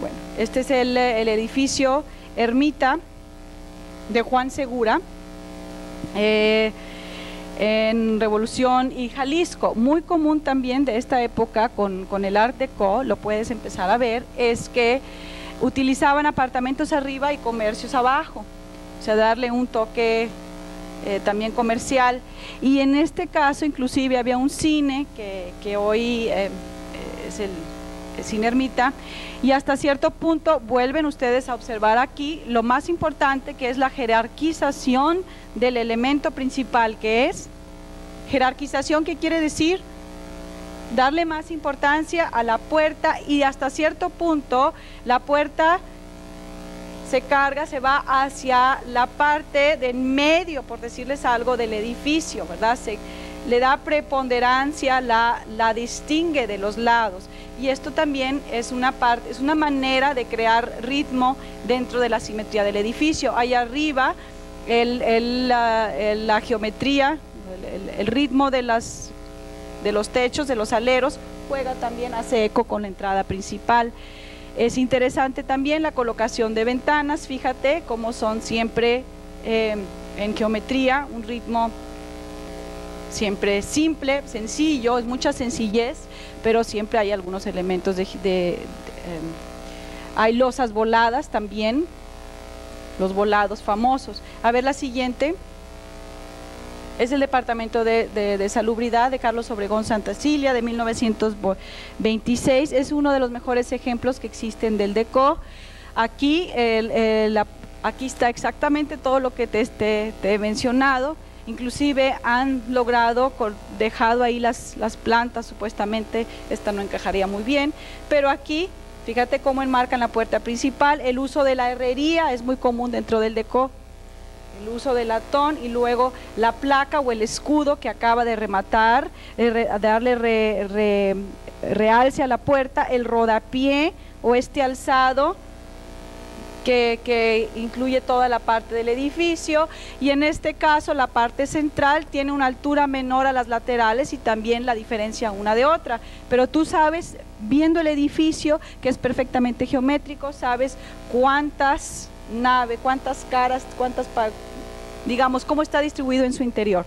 bueno, este es el, el edificio Ermita de Juan Segura, eh, en Revolución y Jalisco. Muy común también de esta época con, con el Art Deco, lo puedes empezar a ver, es que utilizaban apartamentos arriba y comercios abajo, o sea, darle un toque Eh, también comercial, y en este caso inclusive había un cine que, que hoy eh, es el, el Cine Ermita, y hasta cierto punto vuelven ustedes a observar aquí lo más importante, que es la jerarquización del elemento principal, que es jerarquización, que quiere decir darle más importancia a la puerta, y hasta cierto punto la puerta se carga, se va hacia la parte de en medio, por decirles algo, del edificio, ¿verdad? Se le da preponderancia, la, la distingue de los lados, y esto también es una parte, es una manera de crear ritmo dentro de la simetría del edificio. Ahí arriba el, el, la, el, la geometría, el, el, el ritmo de, las, de los techos, de los aleros, juega también, hace eco con la entrada principal. Es interesante también la colocación de ventanas, fíjate cómo son siempre eh, en geometría, un ritmo siempre simple, sencillo, es mucha sencillez, pero siempre hay algunos elementos de… de, de eh, hay losas voladas también, los volados famosos. A ver la siguiente, es el Departamento de, de, de Salubridad de Carlos Obregón Santacilia de mil novecientos veintiséis, es uno de los mejores ejemplos que existen del Deco. Aquí, el, el, la, aquí está exactamente todo lo que te, te, te he mencionado, inclusive han logrado, dejado ahí las, las plantas, supuestamente esta no encajaría muy bien, pero aquí fíjate cómo enmarcan la puerta principal. El uso de la herrería es muy común dentro del Deco, el uso del latón, y luego la placa o el escudo que acaba de rematar, de darle re, re, realce a la puerta, el rodapié o este alzado que, que incluye toda la parte del edificio, y en este caso la parte central tiene una altura menor a las laterales y también la diferencia una de otra, pero tú sabes, viendo el edificio, que es perfectamente geométrico, sabes cuántas nave, cuántas caras, cuántas, digamos, cómo está distribuido en su interior.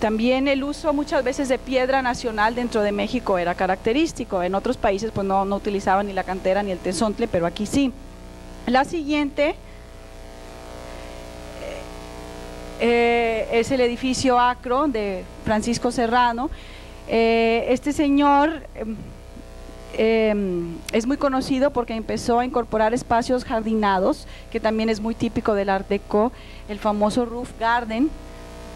También el uso muchas veces de piedra nacional dentro de México era característico, en otros países pues no, no utilizaban ni la cantera ni el tesontle, pero aquí sí. La siguiente eh, es el edificio Acro de Francisco Serrano. Eh, este señor… Eh, Eh, es muy conocido porque empezó a incorporar espacios jardinados, que también es muy típico del Art Deco, el famoso roof garden,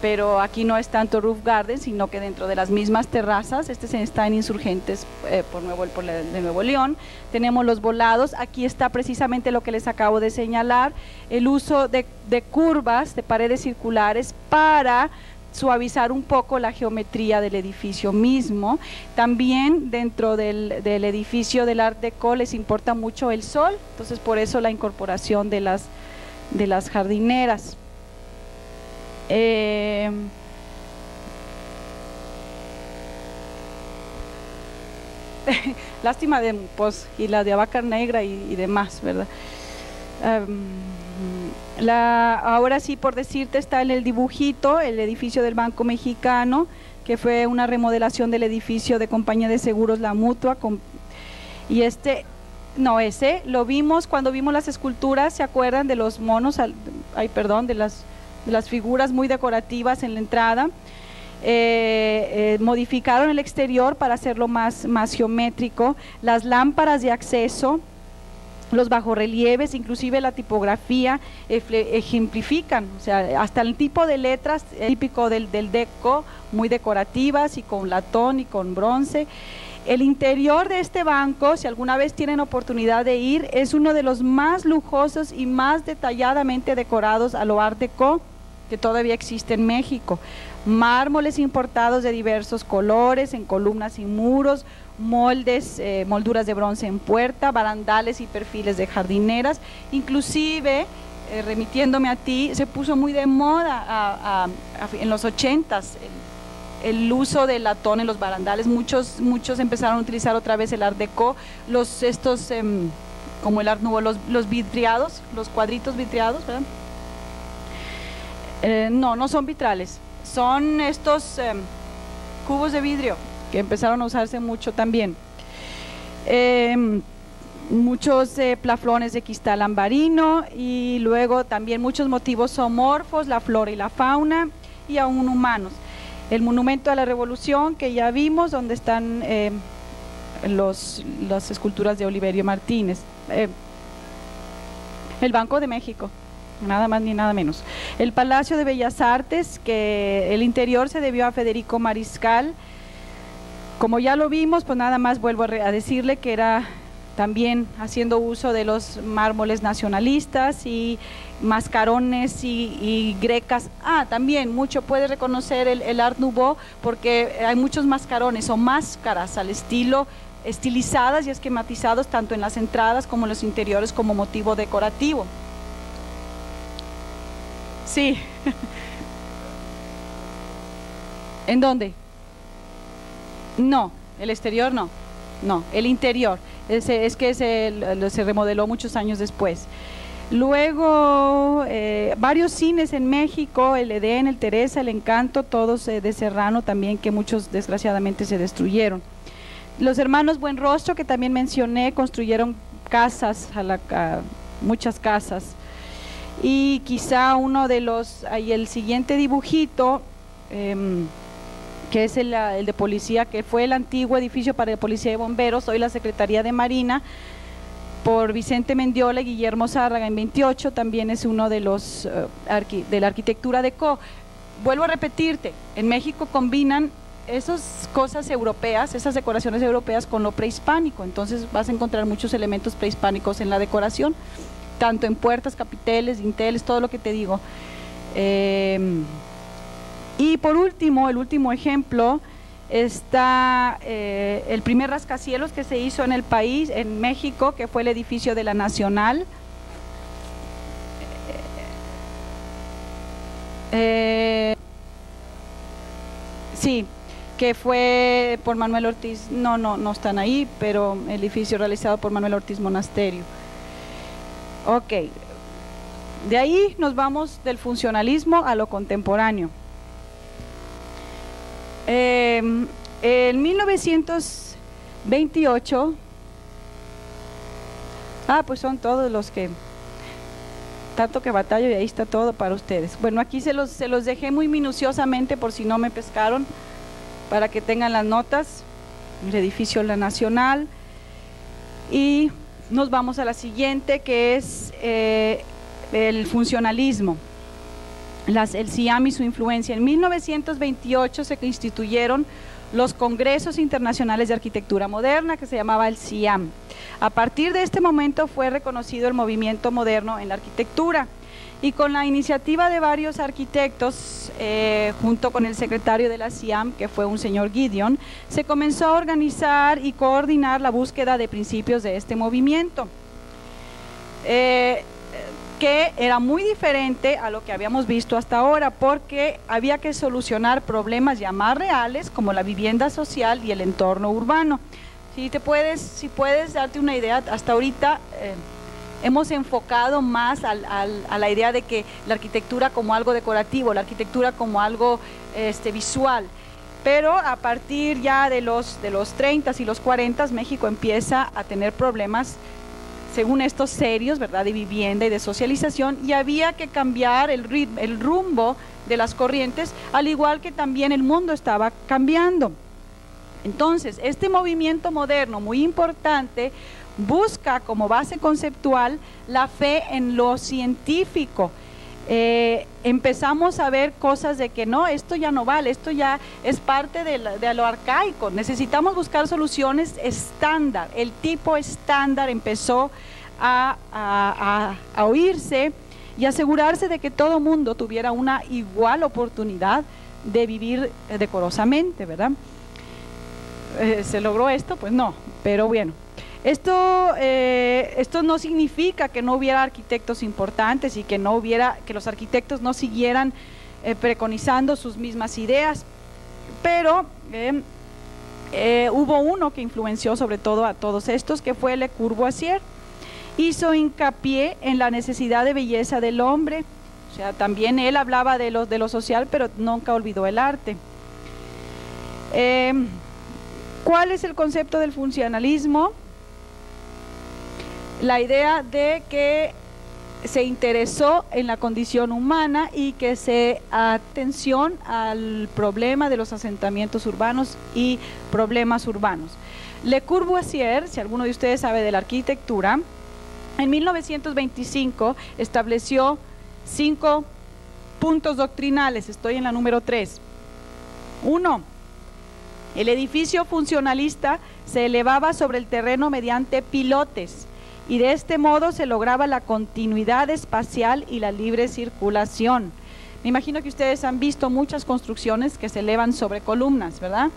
pero aquí no es tanto roof garden, sino que dentro de las mismas terrazas. Este se está en Insurgentes eh, por Nuevo, por la, de Nuevo León. Tenemos los volados, aquí está precisamente lo que les acabo de señalar, el uso de, de curvas, de paredes circulares para suavizar un poco la geometría del edificio mismo. También dentro del, del edificio del Art Deco les importa mucho el sol, entonces por eso la incorporación de las, de las jardineras. Eh, lástima de pues, y la de vaca negra y, y demás, ¿verdad? Um, La, ahora sí, por decirte, está en el dibujito, el edificio del Banco Mexicano, que fue una remodelación del edificio de Compañía de Seguros La Mutua, con, y este, no, ese, lo vimos cuando vimos las esculturas, ¿se acuerdan de los monos? Ay, perdón, de las las figuras muy decorativas en la entrada. Eh, eh, modificaron el exterior para hacerlo más, más geométrico, las lámparas de acceso, los bajorrelieves, inclusive la tipografía ejemplifican, o sea, hasta el tipo de letras típico del, del deco, muy decorativas y con latón y con bronce. El interior de este banco, si alguna vez tienen oportunidad de ir, es uno de los más lujosos y más detalladamente decorados a lo Art Deco que todavía existe en México. Mármoles importados de diversos colores en columnas y muros, moldes, eh, molduras de bronce en puerta, barandales y perfiles de jardineras. Inclusive, eh, remitiéndome a ti, se puso muy de moda a, a, a, en los ochentas el, el uso del latón en los barandales. Muchos, muchos empezaron a utilizar otra vez el Art Deco, los, estos, eh, como el Art Nouveau, los, los vidriados, los cuadritos vidriados, ¿verdad? Eh, no, no son vitrales. Son estos eh, cubos de vidrio que empezaron a usarse mucho también. Eh, muchos eh, plaflones de cristal ambarino y luego también muchos motivos zoomorfos, la flora y la fauna y aún humanos. El monumento a la revolución que ya vimos, donde están eh, los, las esculturas de Oliverio Martínez. Eh, el Banco de México. Nada más ni nada menos. El Palacio de Bellas Artes, que el interior se debió a Federico Mariscal. Como ya lo vimos, pues nada más vuelvo a decirle que era también haciendo uso de los mármoles nacionalistas y mascarones y, y grecas. Ah, también mucho puede reconocer el, el Art Nouveau, porque hay muchos mascarones o máscaras al estilo estilizadas y esquematizados tanto en las entradas como en los interiores como motivo decorativo. Sí. ¿En dónde? No, el exterior no, no, el interior. Ese, es que se, se remodeló muchos años después. Luego, eh, varios cines en México, el Edén, el Teresa, el Encanto, todos eh, de Serrano también, que muchos desgraciadamente se destruyeron. Los hermanos Buenrostro, que también mencioné, construyeron casas, a la, a muchas casas. Y quizá uno de los, ahí el siguiente dibujito, eh, que es el, el de policía, que fue el antiguo edificio para la policía y bomberos, hoy la Secretaría de Marina, por Vicente Mendiola y Guillermo Zárraga en veintiocho, también es uno de los, eh, arqui, de la arquitectura deco. Vuelvo a repetirte, en México combinan esas cosas europeas, esas decoraciones europeas con lo prehispánico, entonces vas a encontrar muchos elementos prehispánicos en la decoración, tanto en puertas, capiteles, dinteles, todo lo que te digo. Eh, y por último, el último ejemplo, está eh, el primer rascacielos que se hizo en el país, en México, que fue el edificio de la Nacional. Eh, sí, que fue por Manuel Ortiz, no, no, no están ahí, pero el edificio realizado por Manuel Ortiz Monasterio. Ok, de ahí nos vamos del funcionalismo a lo contemporáneo. Eh, en mil novecientos veintiocho, ah, pues son todos los que, tanto que batallo y ahí está todo para ustedes. Bueno, aquí se los, se los dejé muy minuciosamente por si no me pescaron, para que tengan las notas, el edificio La Nacional. Y nos vamos a la siguiente, que es eh, el funcionalismo, Las, el C I A M y su influencia. En mil novecientos veintiocho se instituyeron los Congresos Internacionales de Arquitectura Moderna, que se llamaba el C I A M. A partir de este momento fue reconocido el movimiento moderno en la arquitectura, y con la iniciativa de varios arquitectos, eh, junto con el secretario de la C I A M, que fue un señor Gideon, se comenzó a organizar y coordinar la búsqueda de principios de este movimiento, eh, que era muy diferente a lo que habíamos visto hasta ahora, porque había que solucionar problemas ya más reales, como la vivienda social y el entorno urbano. Si te puedes, si puedes darte una idea, hasta ahorita Eh, hemos enfocado más al, al, a la idea de que la arquitectura como algo decorativo, la arquitectura como algo este, visual, pero a partir ya de los, de los treintas y los cuarentas, México empieza a tener problemas según estos, serios, ¿verdad?, de vivienda y de socialización, y había que cambiar el, ritmo, el rumbo de las corrientes, al igual que también el mundo estaba cambiando. Entonces, este movimiento moderno muy importante busca como base conceptual la fe en lo científico. Eh, empezamos a ver cosas de que no, esto ya no vale, esto ya es parte de, la, de lo arcaico, necesitamos buscar soluciones estándar, el tipo estándar empezó a, a, a, a oírse y asegurarse de que todo mundo tuviera una igual oportunidad de vivir decorosamente, ¿verdad? Eh, ¿se logró esto? Pues no, pero bueno. Esto, eh, esto no significa que no hubiera arquitectos importantes y que no hubiera, que los arquitectos no siguieran eh, preconizando sus mismas ideas, pero eh, eh, hubo uno que influenció sobre todo a todos estos, que fue Le Corbusier. Hizo hincapié en la necesidad de belleza del hombre, o sea, también él hablaba de lo, de lo social, pero nunca olvidó el arte. Eh, ¿Cuál es el concepto del funcionalismo? La idea de que se interesó en la condición humana y que se atención al problema de los asentamientos urbanos y problemas urbanos. Le Corbusier, si alguno de ustedes sabe de la arquitectura, en mil novecientos veinticinco estableció cinco puntos doctrinales, estoy en la número tres. Uno, el edificio funcionalista se elevaba sobre el terreno mediante pilotes, y de este modo se lograba la continuidad espacial y la libre circulación. Me imagino que ustedes han visto muchas construcciones que se elevan sobre columnas, ¿verdad?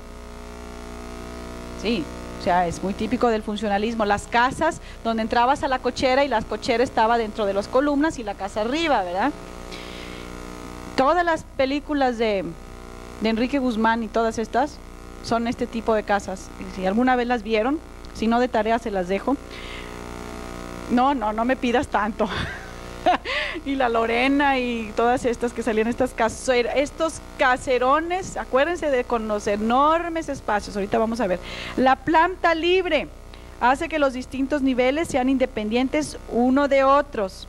Sí, o sea, es muy típico del funcionalismo. Las casas donde entrabas a la cochera y la cochera estaba dentro de las columnas y la casa arriba, ¿verdad? Todas las películas de, de Enrique Guzmán y todas estas son este tipo de casas. Si alguna vez las vieron, si no, de tarea se las dejo. No, no, no me pidas tanto. Y la Lorena y todas estas que salían, estas caser, estos caserones, acuérdense de con los enormes espacios, ahorita vamos a ver. La planta libre hace que los distintos niveles sean independientes uno de otros,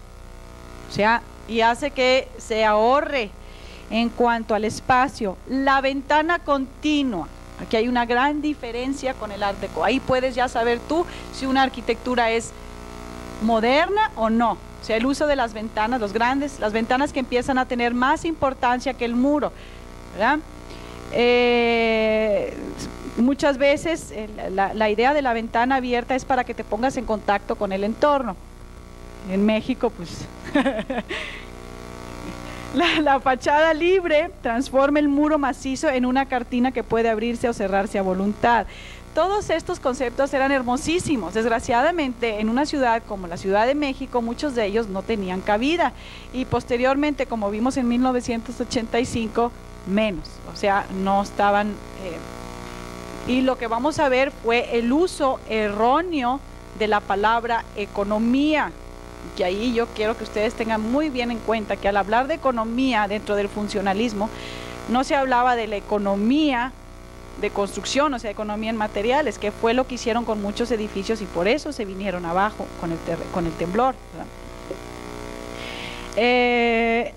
o sea, y hace que se ahorre en cuanto al espacio. La ventana continua. Aquí hay una gran diferencia con el Art Deco. Ahí puedes ya saber tú si una arquitectura es moderna o no, o sea, el uso de las ventanas, los grandes, las ventanas que empiezan a tener más importancia que el muro, ¿verdad? Eh, muchas veces eh, la, la idea de la ventana abierta es para que te pongas en contacto con el entorno. En México, pues, la, la fachada libre transforma el muro macizo en una cortina que puede abrirse o cerrarse a voluntad. Todos estos conceptos eran hermosísimos. Desgraciadamente, en una ciudad como la Ciudad de México, muchos de ellos no tenían cabida y posteriormente, como vimos en mil novecientos ochenta y cinco, menos, o sea, no estaban… Eh, y lo que vamos a ver fue el uso erróneo de la palabra economía, que ahí yo quiero que ustedes tengan muy bien en cuenta que al hablar de economía dentro del funcionalismo, no se hablaba de la economía de construcción, o sea, economía en materiales, que fue lo que hicieron con muchos edificios y por eso se vinieron abajo con el, con el temblor. Eh,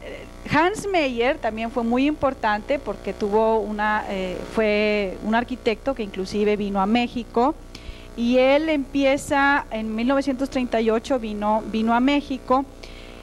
Hans Meyer también fue muy importante porque tuvo una, eh, fue un arquitecto que inclusive vino a México y él empieza en mil novecientos treinta y ocho, vino, vino a México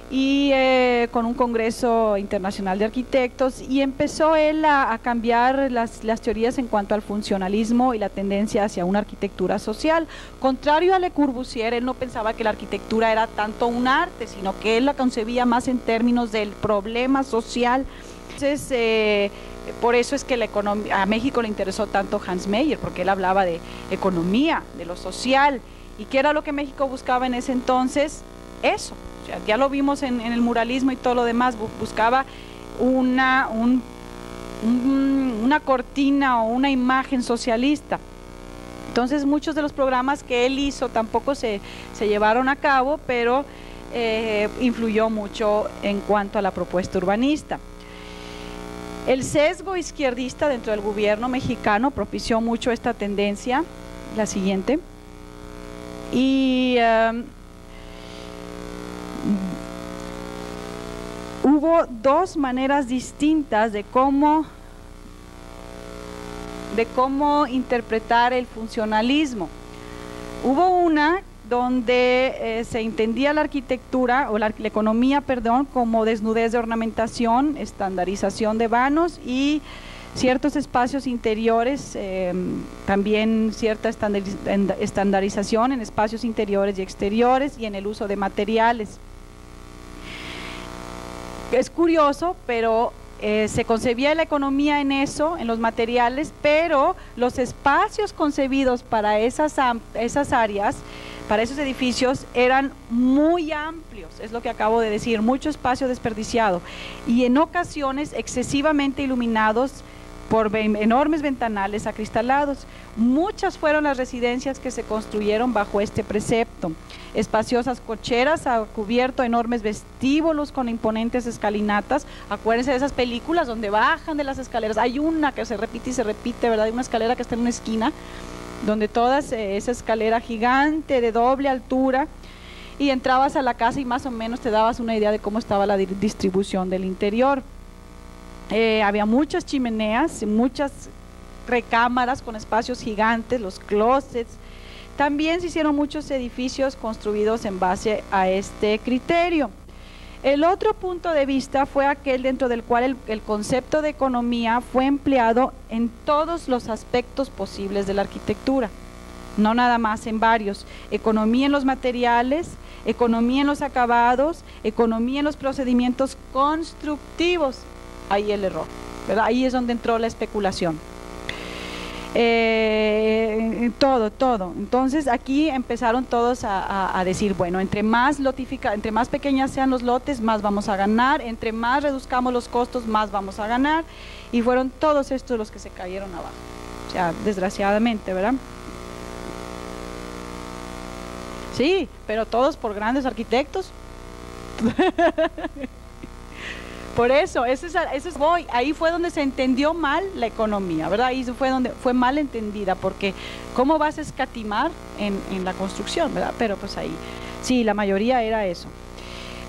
y eh, con un congreso internacional de arquitectos y empezó él a, a cambiar las, las teorías en cuanto al funcionalismo y la tendencia hacia una arquitectura social. Contrario a Le Corbusier, él no pensaba que la arquitectura era tanto un arte, sino que él la concebía más en términos del problema social. Entonces, eh, por eso es que la economía, a México le interesó tanto Hans Meyer, porque él hablaba de economía, de lo social, y qué era lo que México buscaba en ese entonces, eso. Ya lo vimos en, en el muralismo y todo lo demás, buscaba una, un, un, una cortina o una imagen socialista. Entonces muchos de los programas que él hizo tampoco se, se llevaron a cabo, pero eh, influyó mucho en cuanto a la propuesta urbanista. El sesgo izquierdista dentro del gobierno mexicano propició mucho esta tendencia, la siguiente, y... Eh, hubo dos maneras distintas de cómo, de cómo interpretar el funcionalismo. Hubo una donde eh, se entendía la arquitectura, o la, la economía, perdón, como desnudez de ornamentación, estandarización de vanos y ciertos espacios interiores, eh, también cierta estandarización en espacios interiores y exteriores y en el uso de materiales. Es curioso, pero eh, se concebía la economía en eso, en los materiales, pero los espacios concebidos para esas, esas áreas, para esos edificios, eran muy amplios, es lo que acabo de decir, mucho espacio desperdiciado y en ocasiones excesivamente iluminados por enormes ventanales acristalados. Muchas fueron las residencias que se construyeron bajo este precepto. Espaciosas cocheras a cubierto, enormes vestíbulos con imponentes escalinatas. Acuérdense de esas películas donde bajan de las escaleras. Hay una que se repite y se repite, ¿verdad? Hay una escalera que está en una esquina, donde toda esa escalera gigante de doble altura, y entrabas a la casa y más o menos te dabas una idea de cómo estaba la distribución del interior. Eh, había muchas chimeneas, muchas recámaras con espacios gigantes, los closets. También se hicieron muchos edificios construidos en base a este criterio. El otro punto de vista fue aquel dentro del cual el, el concepto de economía fue empleado en todos los aspectos posibles de la arquitectura, no nada más en varios: economía en los materiales, economía en los acabados, economía en los procedimientos constructivos. Ahí el error, ¿verdad? Ahí es donde entró la especulación. Eh, todo, todo. Entonces aquí empezaron todos a, a, a decir, bueno, entre más lotifica, entre más pequeñas sean los lotes, más vamos a ganar, entre más reduzcamos los costos, más vamos a ganar, y fueron todos estos los que se cayeron abajo, o sea, desgraciadamente, ¿verdad? Sí, pero todos por grandes arquitectos. Por eso, eso es, eso es, voy, ahí fue donde se entendió mal la economía, ¿verdad? Ahí fue donde fue mal entendida, porque ¿cómo vas a escatimar en, en la construcción, verdad? Pero pues ahí, sí, la mayoría era eso.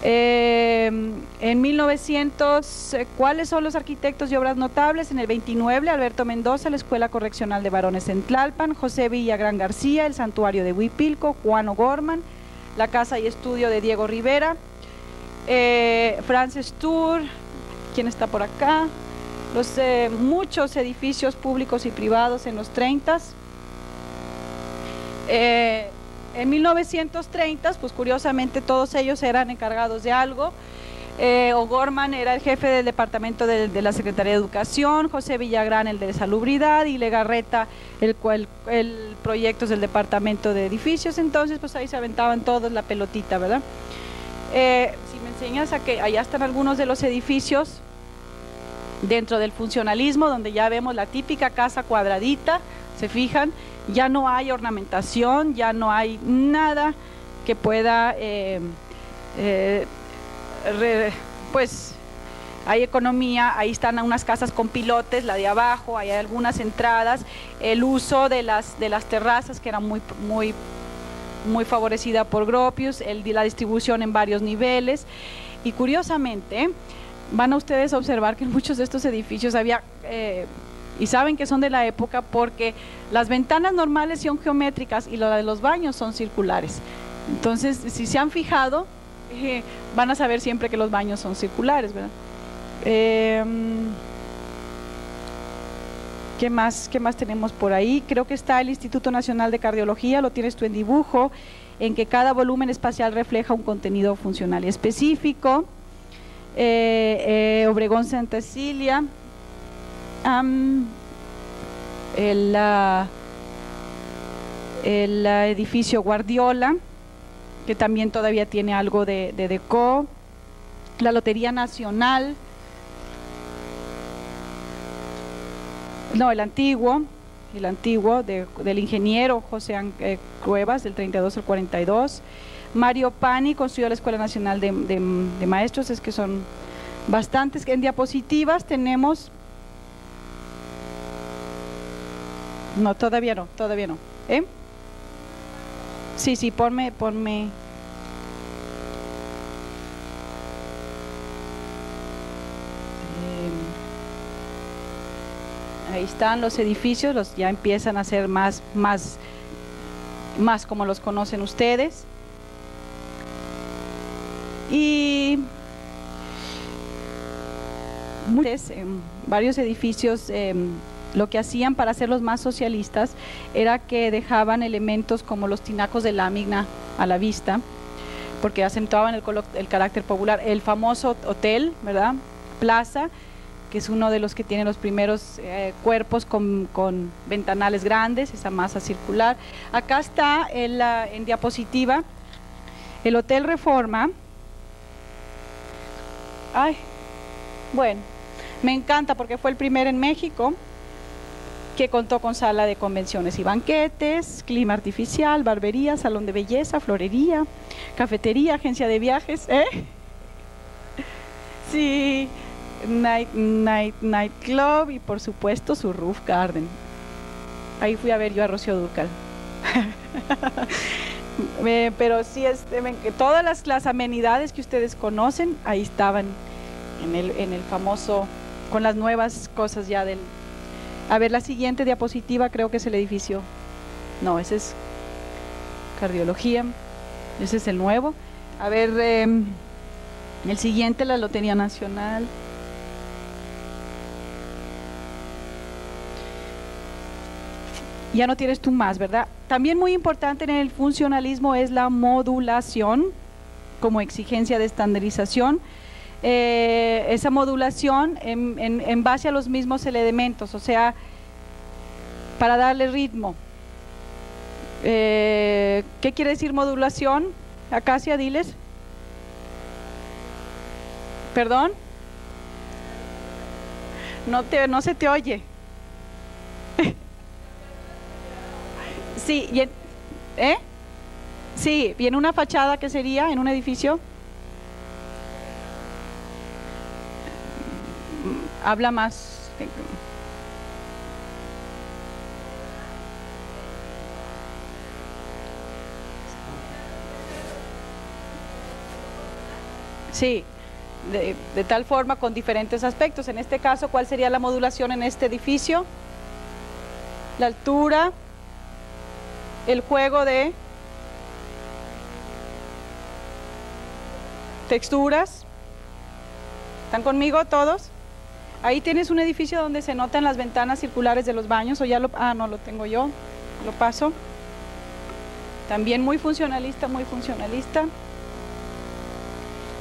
Eh, en mil novecientos, ¿cuáles son los arquitectos y obras notables? En el veintinueve, Alberto Mendoza, la Escuela Correccional de Varones en Tlalpan; José Villagrán García, el Santuario de Huipilco; Juan O'Gorman, la Casa y Estudio de Diego Rivera; Eh, Frances Tour, quien está por acá, los eh, muchos edificios públicos y privados en los treintas. Eh, en mil novecientos treinta, pues curiosamente todos ellos eran encargados de algo. Eh, O'Gorman era el jefe del departamento de, de la Secretaría de Educación, José Villagrán el de Salubridad y Legorreta el, el, el proyectos del departamento de edificios. Entonces pues ahí se aventaban todos la pelotita, ¿verdad? Eh, si me enseñas a que allá están algunos de los edificios dentro del funcionalismo, donde ya vemos la típica casa cuadradita, se fijan, ya no hay ornamentación, ya no hay nada que pueda, eh, eh, re, pues hay economía. Ahí están unas casas con pilotes, la de abajo, hay algunas entradas, el uso de las, de las terrazas, que era muy, muy muy favorecida por Gropius, el, la distribución en varios niveles. Y curiosamente van a ustedes a observar que en muchos de estos edificios había, eh, y saben que son de la época porque las ventanas normales son geométricas y la de los baños son circulares. Entonces, si se han fijado, eh, van a saber siempre que los baños son circulares, ¿verdad? Eh, ¿Qué más, ¿Qué más tenemos por ahí? Creo que está el Instituto Nacional de Cardiología, lo tienes tú en dibujo, en que cada volumen espacial refleja un contenido funcional y específico. Eh, eh, Obregón Santacilia, um, el, uh, el uh, edificio Guardiola, que también todavía tiene algo de, de deco, la Lotería Nacional, No, el antiguo, el antiguo de, del ingeniero José eh, Cuevas, del treinta y dos al cuarenta y dos. Mario Pani construyó la Escuela Nacional de, de, de Maestros, es que son bastantes. En diapositivas tenemos… No, todavía no, todavía no. ¿Eh? Sí, sí, ponme, ponme… Ahí están los edificios, los ya empiezan a ser más, más, más como los conocen ustedes. Y muchos, en varios edificios, eh, lo que hacían para hacerlos más socialistas era que dejaban elementos como los tinacos de lámina a la vista, porque acentuaban el, el carácter popular. El famoso hotel, ¿verdad? Plaza, que es uno de los que tiene los primeros eh, cuerpos con, con ventanales grandes, esa masa circular. Acá está el, la, en diapositiva el Hotel Reforma. Ay, bueno, me encanta porque fue el primero en México que contó con sala de convenciones y banquetes, clima artificial, barbería, salón de belleza, florería, cafetería, agencia de viajes, ¿eh? Sí, night, night, night club y por supuesto su roof garden. Ahí fui a ver yo a Rocío Dúrcal. eh, pero sí, este, todas las, las amenidades que ustedes conocen, ahí estaban en el, en el famoso, con las nuevas cosas ya del... A ver, la siguiente diapositiva creo que es el edificio. No, ese es cardiología, ese es el nuevo. A ver, eh, el siguiente, la Lotería Nacional. Ya no tienes tú más, ¿verdad? También muy importante en el funcionalismo es la modulación como exigencia de estandarización. Eh, esa modulación en, en, en base a los mismos elementos, o sea, para darle ritmo. Eh, ¿qué quiere decir modulación? Acacia, diles. ¿Perdón? No, te, no se te oye. Sí, y en, ¿eh? Sí, y en una fachada, ¿qué sería? ¿En un edificio? Habla más. Sí, de, de tal forma con diferentes aspectos. En este caso, ¿cuál sería la modulación en este edificio? La altura, el juego de texturas. ¿Están conmigo todos? Ahí tienes un edificio donde se notan las ventanas circulares de los baños, o ya lo... Ah, no, lo tengo yo, lo paso. También muy funcionalista, muy funcionalista.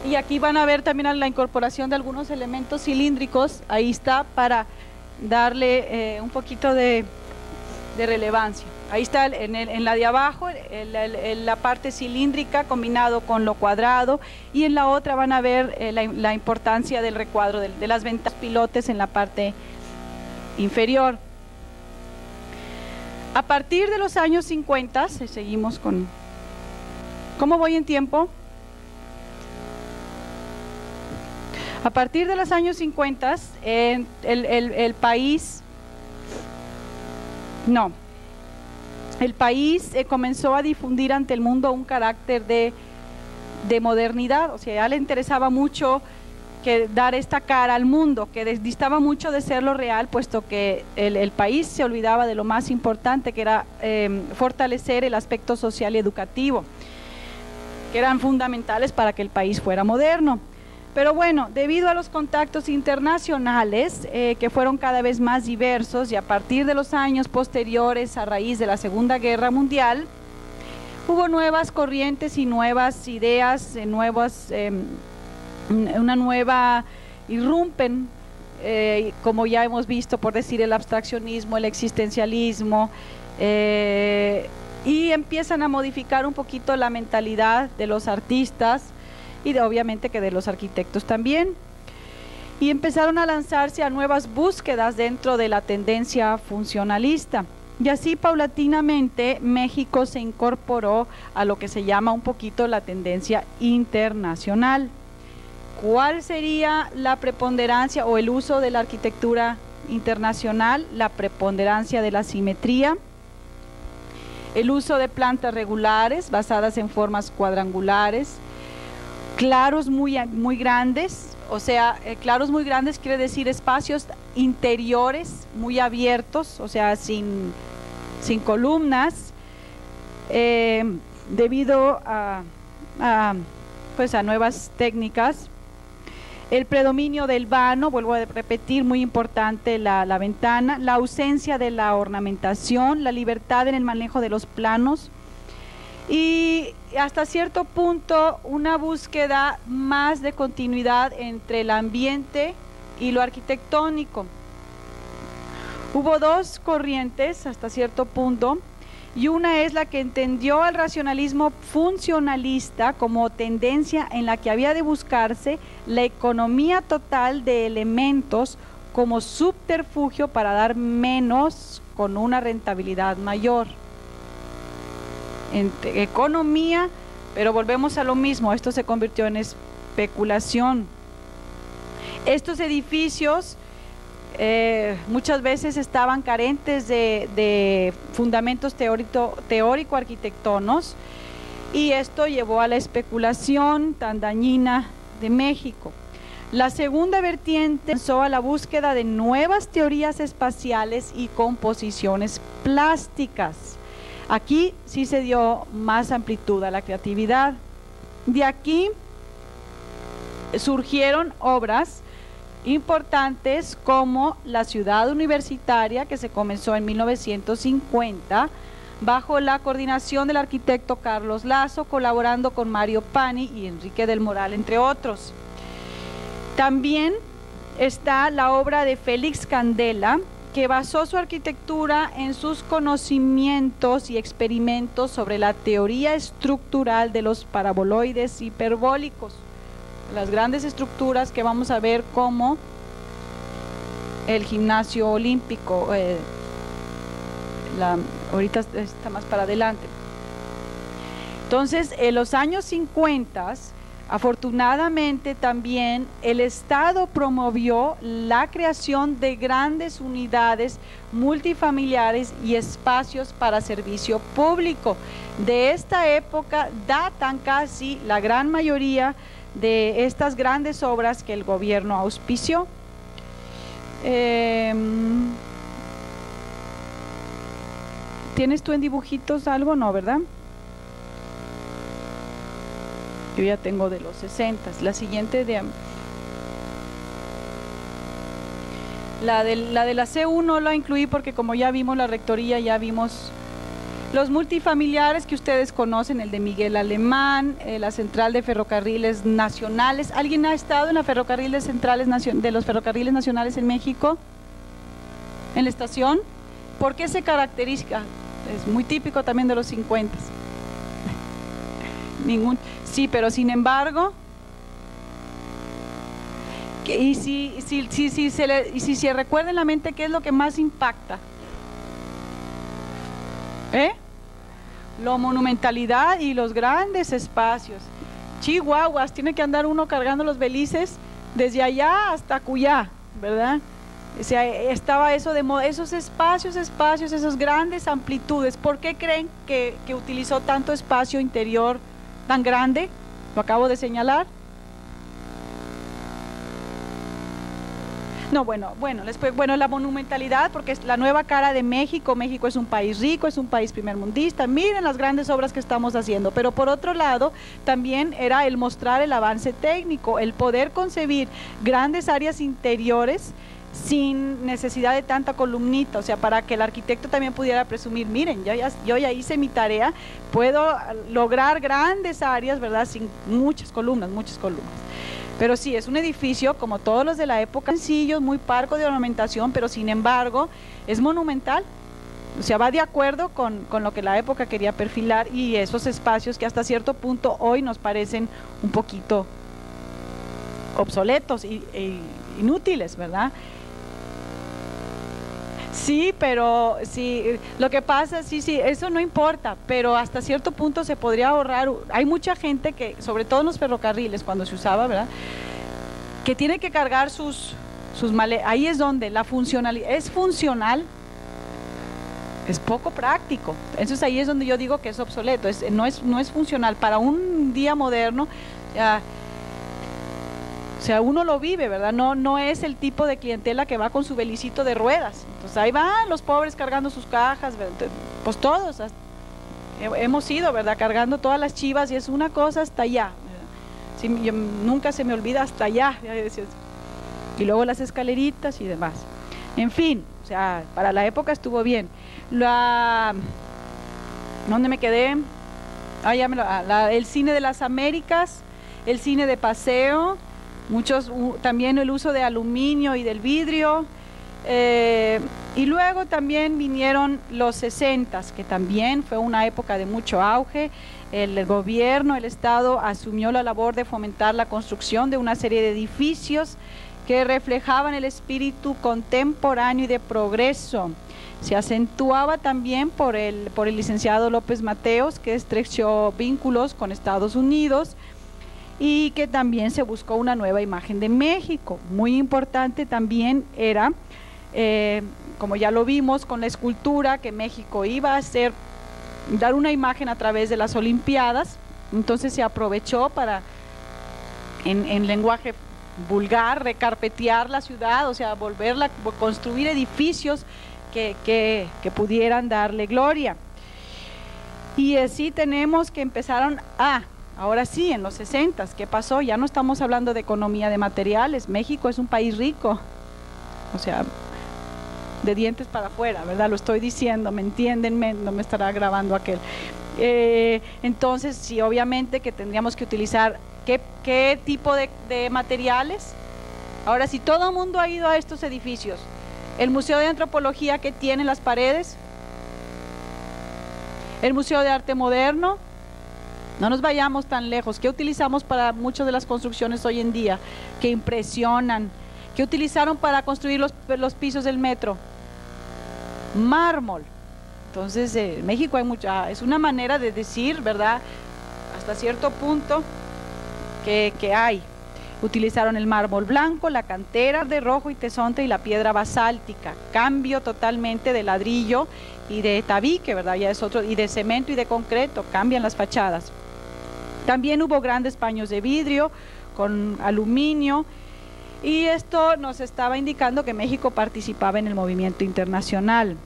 Y aquí van a ver también la incorporación de algunos elementos cilíndricos, ahí está, para darle eh, un poquito de, de relevancia. Ahí está en, el, en la de abajo, en la, en la parte cilíndrica combinado con lo cuadrado, y en la otra van a ver eh, la, la importancia del recuadro, de, de las ventanas pilotes en la parte inferior. A partir de los años cincuenta, seguimos con... ¿Cómo voy en tiempo? A partir de los años cincuenta, eh, el, el, el país... No... El país eh, comenzó a difundir ante el mundo un carácter de, de modernidad, o sea, ya le interesaba mucho que dar esta cara al mundo, que distaba mucho de ser lo real, puesto que el, el país se olvidaba de lo más importante, que era eh, fortalecer el aspecto social y educativo, que eran fundamentales para que el país fuera moderno. Pero bueno, debido a los contactos internacionales eh, que fueron cada vez más diversos y a partir de los años posteriores a raíz de la Segunda Guerra Mundial, hubo nuevas corrientes y nuevas ideas, eh, nuevas, eh, una nueva irrumpen, eh, como ya hemos visto, por decir, el abstraccionismo, el existencialismo, eh, y empiezan a modificar un poquito la mentalidad de los artistas, y de, obviamente que de los arquitectos también, y empezaron a lanzarse a nuevas búsquedas dentro de la tendencia funcionalista, y así paulatinamente México se incorporó a lo que se llama un poquito la tendencia internacional. ¿Cuál sería la preponderancia o el uso de la arquitectura internacional? La preponderancia de la simetría, el uso de plantas regulares basadas en formas cuadrangulares, claros muy, muy grandes, O sea, eh, claros muy grandes quiere decir espacios interiores muy abiertos, o sea, sin, sin columnas, eh, debido a, a, pues a nuevas técnicas. El predominio del vano, vuelvo a repetir, muy importante la, la ventana, la ausencia de la ornamentación, la libertad en el manejo de los planos y hasta cierto punto una búsqueda más de continuidad entre el ambiente y lo arquitectónico. Hubo dos corrientes hasta cierto punto y una es la que entendió al racionalismo funcionalista como tendencia en la que había de buscarse la economía total de elementos como subterfugio para dar menos con una rentabilidad mayor. Entre economía, pero volvemos a lo mismo, esto se convirtió en especulación. Estos edificios eh, muchas veces estaban carentes de, de fundamentos teórico-arquitectónicos y esto llevó a la especulación tan dañina de México. La segunda vertiente empezó a la búsqueda de nuevas teorías espaciales y composiciones plásticas. Aquí sí se dio más amplitud a la creatividad. De aquí surgieron obras importantes como la Ciudad Universitaria, que se comenzó en mil novecientos cincuenta, bajo la coordinación del arquitecto Carlos Lazo, colaborando con Mario Pani y Enrique del Moral, entre otros. También está la obra de Félix Candela, que basó su arquitectura en sus conocimientos y experimentos sobre la teoría estructural de los paraboloides hiperbólicos, las grandes estructuras que vamos a ver como el gimnasio olímpico, eh, la, ahorita está más para adelante. Entonces, en los años cincuenta, afortunadamente también el Estado promovió la creación de grandes unidades multifamiliares y espacios para servicio público. De esta época datan casi la gran mayoría de estas grandes obras que el gobierno auspició. Eh, ¿Tienes tú en dibujitos algo? No, ¿verdad? Yo ya tengo de los sesenta, la siguiente de la, de la de la C uno la incluí porque como ya vimos la rectoría, ya vimos los multifamiliares que ustedes conocen, el de Miguel Alemán, eh, la central de ferrocarriles nacionales. ¿Alguien ha estado en la ferrocarriles centrales de los ferrocarriles nacionales en México? ¿En la estación? ¿Por qué se caracteriza? Es muy típico también de los cincuenta. Ningún, sí, pero sin embargo, que, y si, si, si, si se le, y si se recuerda en la mente qué es lo que más impacta, ¿eh? La monumentalidad y los grandes espacios. Chihuahuas, tiene que andar uno cargando los belices desde allá hasta Cuyá, ¿verdad? O sea, estaba eso de moda, esos espacios, espacios, esas grandes amplitudes. ¿Por qué creen que, que utilizó tanto espacio interior tan grande? Lo acabo de señalar. No, bueno, bueno, después, bueno, la monumentalidad, porque es la nueva cara de México. México es un país rico, es un país primermundista. Miren las grandes obras que estamos haciendo. Pero por otro lado, también era el mostrar el avance técnico, el poder concebir grandes áreas interiores sin necesidad de tanta columnita, o sea, para que el arquitecto también pudiera presumir, miren, yo ya, yo ya hice mi tarea, puedo lograr grandes áreas, ¿verdad?, sin muchas columnas, muchas columnas. Pero sí, es un edificio, como todos los de la época, sencillo, muy parco de ornamentación, pero sin embargo, es monumental, o sea, va de acuerdo con, con lo que la época quería perfilar y esos espacios que hasta cierto punto hoy nos parecen un poquito obsoletos y, e inútiles, ¿verdad?, sí, pero sí, lo que pasa, sí, sí, eso no importa, pero hasta cierto punto se podría ahorrar. Hay mucha gente que, sobre todo en los ferrocarriles, cuando se usaba, ¿verdad?, que tiene que cargar sus, sus maletas. Ahí es donde la funcionalidad es funcional, es poco práctico. Entonces ahí es donde yo digo que es obsoleto, es, no, es, no es funcional. Para un día moderno, ya, sea, uno lo vive, ¿verdad? No, no es el tipo de clientela que va con su velicito de ruedas. Entonces ahí van los pobres cargando sus cajas, ¿verdad? Pues todos hemos ido, ¿verdad? Cargando todas las chivas y es una cosa hasta allá. Sí, yo, nunca se me olvida hasta allá. Y luego las escaleritas y demás. En fin, o sea, para la época estuvo bien. La... ¿Dónde me quedé? Ah, ya me lo... ah, la... El cine de las Américas, el cine de paseo, muchos uh, también el uso de aluminio y del vidrio. Eh, y luego también vinieron los sesentas, que también fue una época de mucho auge. El gobierno, el Estado asumió la labor de fomentar la construcción de una serie de edificios que reflejaban el espíritu contemporáneo y de progreso. Se acentuaba también por el, por el licenciado López Mateos, que estrechó vínculos con Estados Unidos y que también se buscó una nueva imagen de México. Muy importante también era, eh, como ya lo vimos con la escultura, que México iba a hacer, dar una imagen a través de las Olimpiadas, entonces se aprovechó para, en, en lenguaje vulgar, recarpetear la ciudad, o sea, volverla, construir edificios que, que, que pudieran darle gloria. Y así tenemos que empezaron a, ahora sí, en los sesentas, ¿qué pasó? Ya no estamos hablando de economía de materiales, México es un país rico, o sea, de dientes para afuera, ¿verdad? Lo estoy diciendo, ¿me entienden? Me, no me estará grabando aquel. Eh, entonces, sí, obviamente que tendríamos que utilizar ¿Qué, qué tipo de, de materiales? Ahora, si todo el mundo ha ido a estos edificios, el Museo de Antropología, ¿qué tiene las paredes? El Museo de Arte Moderno, no nos vayamos tan lejos. ¿Qué utilizamos para muchas de las construcciones hoy en día que impresionan? ¿Qué utilizaron para construir los, los pisos del metro? Mármol. Entonces, eh, en México hay mucha, es una manera de decir, ¿verdad? Hasta cierto punto... Que, que hay. Utilizaron el mármol blanco, la cantera de rojo y tesonte y la piedra basáltica. Cambio totalmente de ladrillo y de tabique, ¿verdad? Ya es otro, y de cemento y de concreto, cambian las fachadas. También hubo grandes paños de vidrio con aluminio y esto nos estaba indicando que México participaba en el movimiento internacional.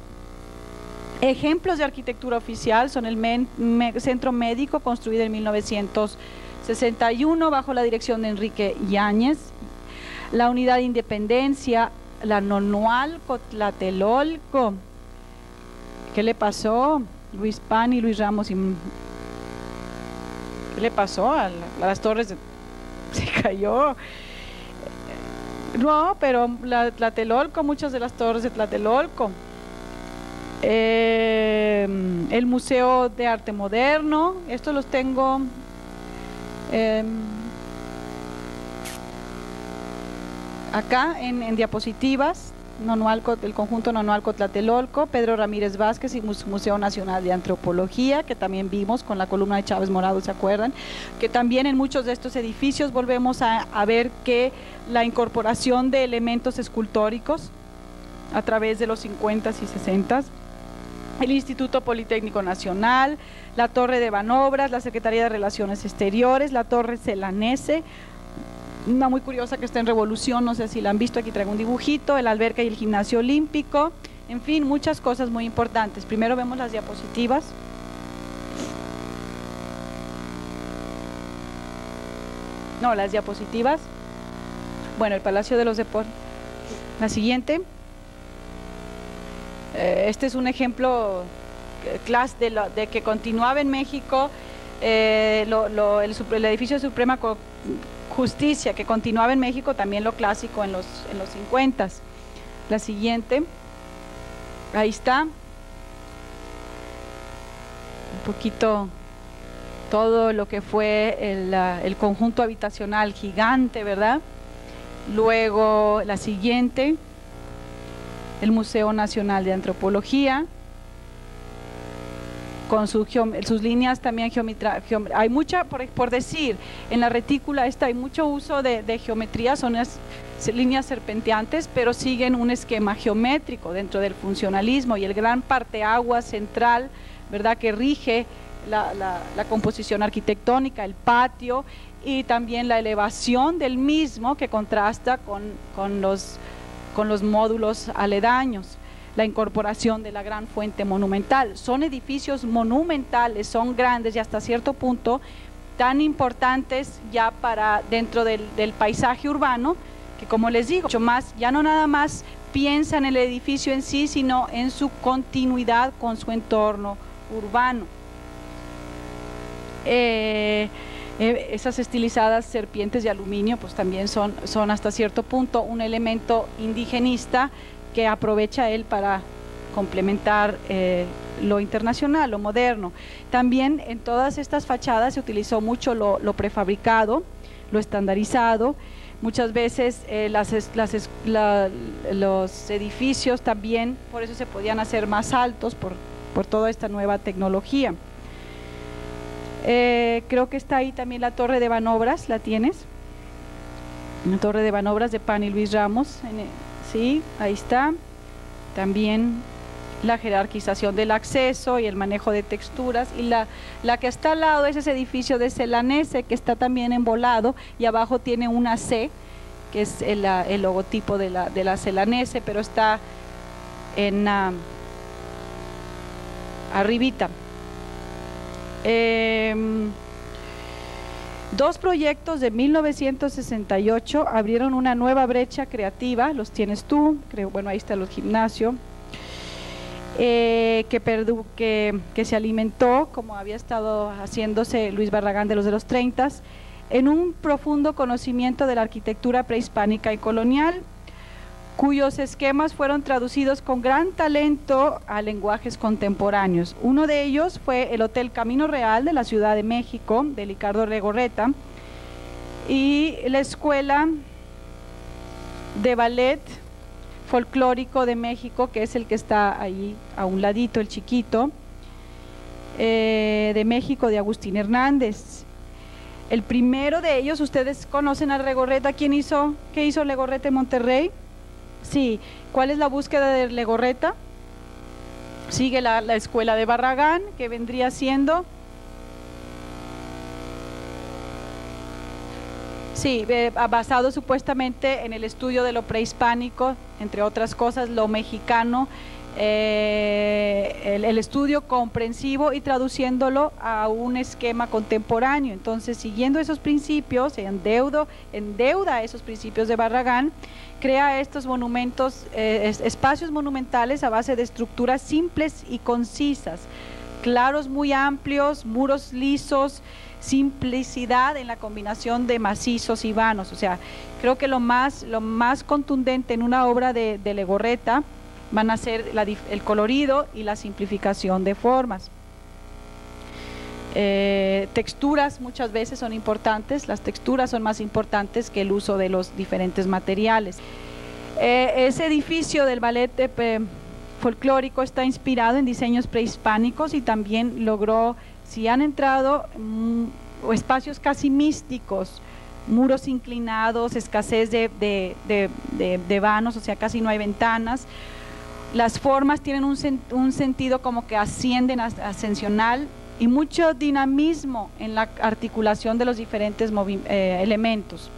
Ejemplos de arquitectura oficial son el men, me, Centro Médico, construido en mil novecientos sesenta y uno bajo la dirección de Enrique Yáñez, la Unidad de Independencia, la Nonualco-Tlatelolco. ¿Qué le pasó? Luis Pani, Luis Ramos y... ¿Qué le pasó? A las torres se cayó. No, pero la Tlatelolco, muchas de las torres de Tlatelolco. Eh, el Museo de Arte Moderno, estos los tengo... Eh, acá en, en diapositivas, Nonualco, el conjunto Nonualco-Tlatelolco, Pedro Ramírez Vázquez y Museo Nacional de Antropología, que también vimos con la columna de Chávez Morado, ¿se acuerdan? Que también en muchos de estos edificios volvemos a, a ver que la incorporación de elementos escultóricos a través de los cincuentas y sesentas. El Instituto Politécnico Nacional, la Torre de Banobras, la Secretaría de Relaciones Exteriores, la Torre Celanese, una muy curiosa que está en revolución, no sé si la han visto, aquí traigo un dibujito, el alberca y el gimnasio olímpico, en fin, muchas cosas muy importantes. Primero vemos las diapositivas. No, las diapositivas. Bueno, el Palacio de los Deportes. La siguiente. Este es un ejemplo de, lo, de que continuaba en México eh, lo, lo, el, el edificio de Suprema Justicia, que continuaba en México también lo clásico en los, en los cincuentas. La siguiente, ahí está, un poquito todo lo que fue el, el conjunto habitacional gigante, ¿verdad? Luego la siguiente... el Museo Nacional de Antropología, con su, sus líneas también geometría, geometría, hay mucha, por, por decir, en la retícula esta hay mucho uso de, de geometría, son las líneas serpenteantes, pero siguen un esquema geométrico dentro del funcionalismo y el gran parteaguas central, ¿verdad?, que rige la, la, la composición arquitectónica, el patio y también la elevación del mismo que contrasta con, con, los, con los módulos aledaños, la incorporación de la gran fuente monumental. Son edificios monumentales, son grandes y hasta cierto punto tan importantes ya para dentro del, del paisaje urbano, que como les digo, mucho más, ya no nada más piensa en el edificio en sí, sino en su continuidad con su entorno urbano. Eh, eh, esas estilizadas serpientes de aluminio pues también son, son hasta cierto punto un elemento indigenista que aprovecha él para complementar eh, lo internacional, lo moderno. También en todas estas fachadas se utilizó mucho lo, lo prefabricado, lo estandarizado. Muchas veces eh, las, las, la, los edificios también, por eso se podían hacer más altos por, por toda esta nueva tecnología. Eh, creo que está ahí también la torre de Banobras, ¿la tienes? La torre de Banobras de Pani y Luis Ramos, en, sí, ahí está. También la jerarquización del acceso y el manejo de texturas, y la, la que está al lado es ese edificio de Celanese que está también embolado y abajo tiene una C que es el, el logotipo de la, de la Celanese, pero está en uh, arribita. Eh, dos proyectos de mil novecientos sesenta y ocho abrieron una nueva brecha creativa, los tienes tú, creo, bueno, ahí está el gimnasio. Eh, que, perdu, que, que se alimentó, como había estado haciéndose Luis Barragán de los de los treintas, en un profundo conocimiento de la arquitectura prehispánica y colonial, cuyos esquemas fueron traducidos con gran talento a lenguajes contemporáneos. Uno de ellos fue el Hotel Camino Real de la Ciudad de México, de Ricardo Legorreta, y la Escuela de Ballet Folclórico de México, que es el que está ahí a un ladito, el chiquito, eh, de México, de Agustín Hernández. El primero de ellos, ustedes conocen a Legorreta. ¿Quién hizo? ¿Qué hizo Legorreta en Monterrey? Sí. ¿Cuál es la búsqueda de Legorreta? Sigue la, la escuela de Barragán, que vendría siendo… Sí, basado supuestamente en el estudio de lo prehispánico, entre otras cosas, lo mexicano, eh, el, el estudio comprensivo y traduciéndolo a un esquema contemporáneo. Entonces, siguiendo esos principios, en deuda a esos principios de Barragán, crea estos monumentos, eh, espacios monumentales a base de estructuras simples y concisas, claros muy amplios, muros lisos, simplicidad en la combinación de macizos y vanos. O sea, creo que lo más, lo más contundente en una obra de, de Legorreta van a ser la, el colorido y la simplificación de formas. Eh, texturas muchas veces son importantes, las texturas son más importantes que el uso de los diferentes materiales. Eh, ese edificio del ballet de, eh, folclórico está inspirado en diseños prehispánicos y también logró… Si han entrado mmm, espacios casi místicos, muros inclinados, escasez de, de, de, de, de vanos, o sea, casi no hay ventanas. Las formas tienen un, un sentido como que ascienden, ascensional, y mucho dinamismo en la articulación de los diferentes eh, elementos.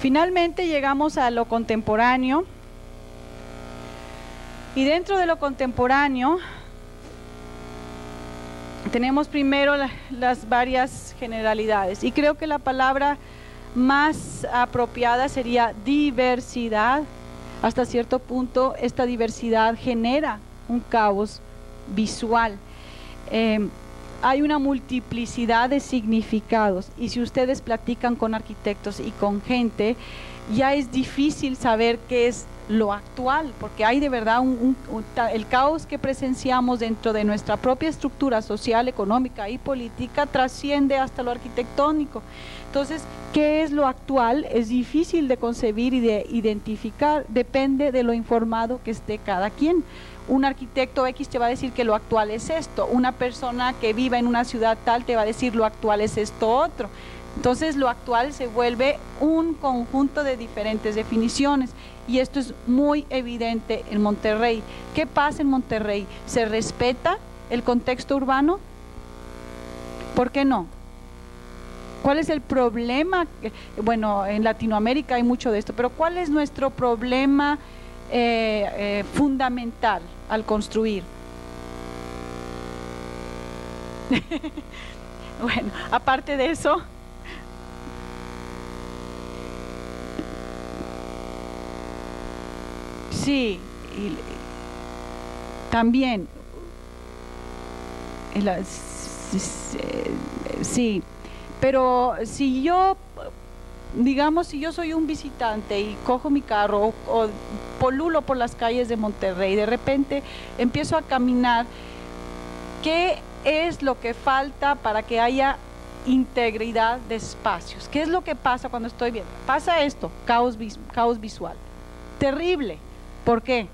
Finalmente llegamos a lo contemporáneo, y dentro de lo contemporáneo tenemos primero la, las varias generalidades, y creo que la palabra más apropiada sería diversidad. Hasta cierto punto esta diversidad genera un caos visual. Eh, hay una multiplicidad de significados, y si ustedes platican con arquitectos y con gente, ya es difícil saber qué es lo actual, porque hay de verdad un, un, un, el caos que presenciamos dentro de nuestra propia estructura social, económica y política trasciende hasta lo arquitectónico. Entonces, ¿qué es lo actual? Es difícil de concebir y de identificar, depende de lo informado que esté cada quien. Un arquitecto X te va a decir que lo actual es esto, una persona que viva en una ciudad tal te va a decir lo actual es esto otro. Entonces, lo actual se vuelve un conjunto de diferentes definiciones, y esto es muy evidente en Monterrey. ¿Qué pasa en Monterrey? ¿Se respeta el contexto urbano? ¿Por qué no? ¿Cuál es el problema? Bueno, en Latinoamérica hay mucho de esto, pero ¿cuál es nuestro problema eh, eh, fundamental al construir? Bueno, aparte de eso… Sí, y también… Sí… Pero si yo, digamos, si yo soy un visitante y cojo mi carro o, o polulo por las calles de Monterrey, de repente empiezo a caminar, ¿qué es lo que falta para que haya integridad de espacios? ¿Qué es lo que pasa cuando estoy viendo? Pasa esto, caos, caos visual, terrible. ¿Por qué?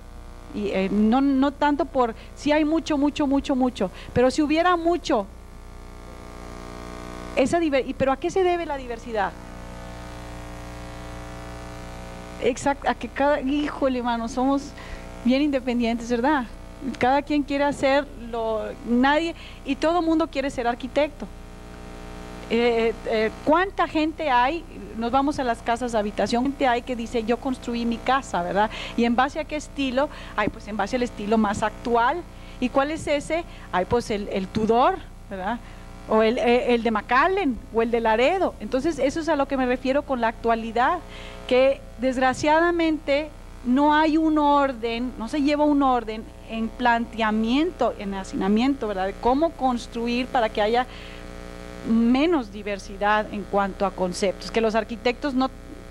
Y, eh, no, no tanto por si hay mucho, mucho, mucho, mucho, pero si hubiera mucho… Esa diver ¿Pero a qué se debe la diversidad? Exacto, a que cada… Híjole, mano, somos bien independientes, ¿verdad? Cada quien quiere hacer lo… Nadie… Y todo el mundo quiere ser arquitecto. Eh, eh, ¿Cuánta gente hay? Nos vamos a las casas de habitación. Gente hay que dice, yo construí mi casa, ¿verdad? ¿Y en base a qué estilo? Ay, pues en base al estilo más actual. ¿Y cuál es ese? Ay, pues el, el Tudor, ¿verdad? O el, el de McAllen, o el de Laredo. Entonces, eso es a lo que me refiero con la actualidad, que desgraciadamente no hay un orden, no se lleva un orden en planteamiento, en hacinamiento, ¿verdad? De cómo construir para que haya menos diversidad en cuanto a conceptos, que los arquitectos no,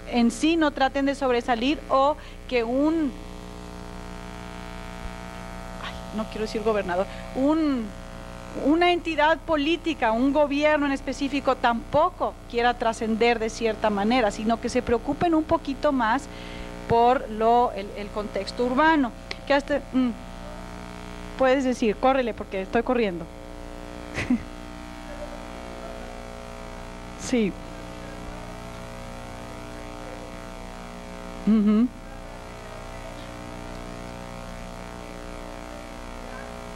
en sí no traten de sobresalir, o que un… Ay, no quiero decir gobernador, un… una entidad política, un gobierno en específico tampoco quiera trascender de cierta manera, sino que se preocupen un poquito más por lo, el, el contexto urbano. Que hasta, mm, puedes decir, córrele porque estoy corriendo. Sí. Uh-huh.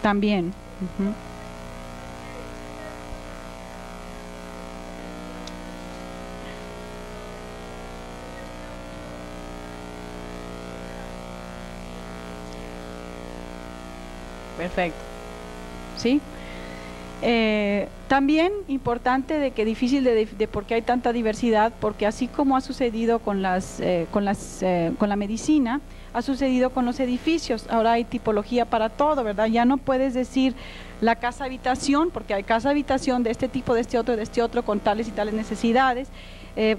También. Uh-huh. Perfecto, ¿sí? Eh, también importante de que difícil de, de por qué hay tanta diversidad, porque así como ha sucedido con, las, eh, con, las, eh, con la medicina, ha sucedido con los edificios. Ahora hay tipología para todo, ¿verdad? Ya no puedes decir la casa-habitación, porque hay casa-habitación de este tipo, de este otro, de este otro, con tales y tales necesidades, eh,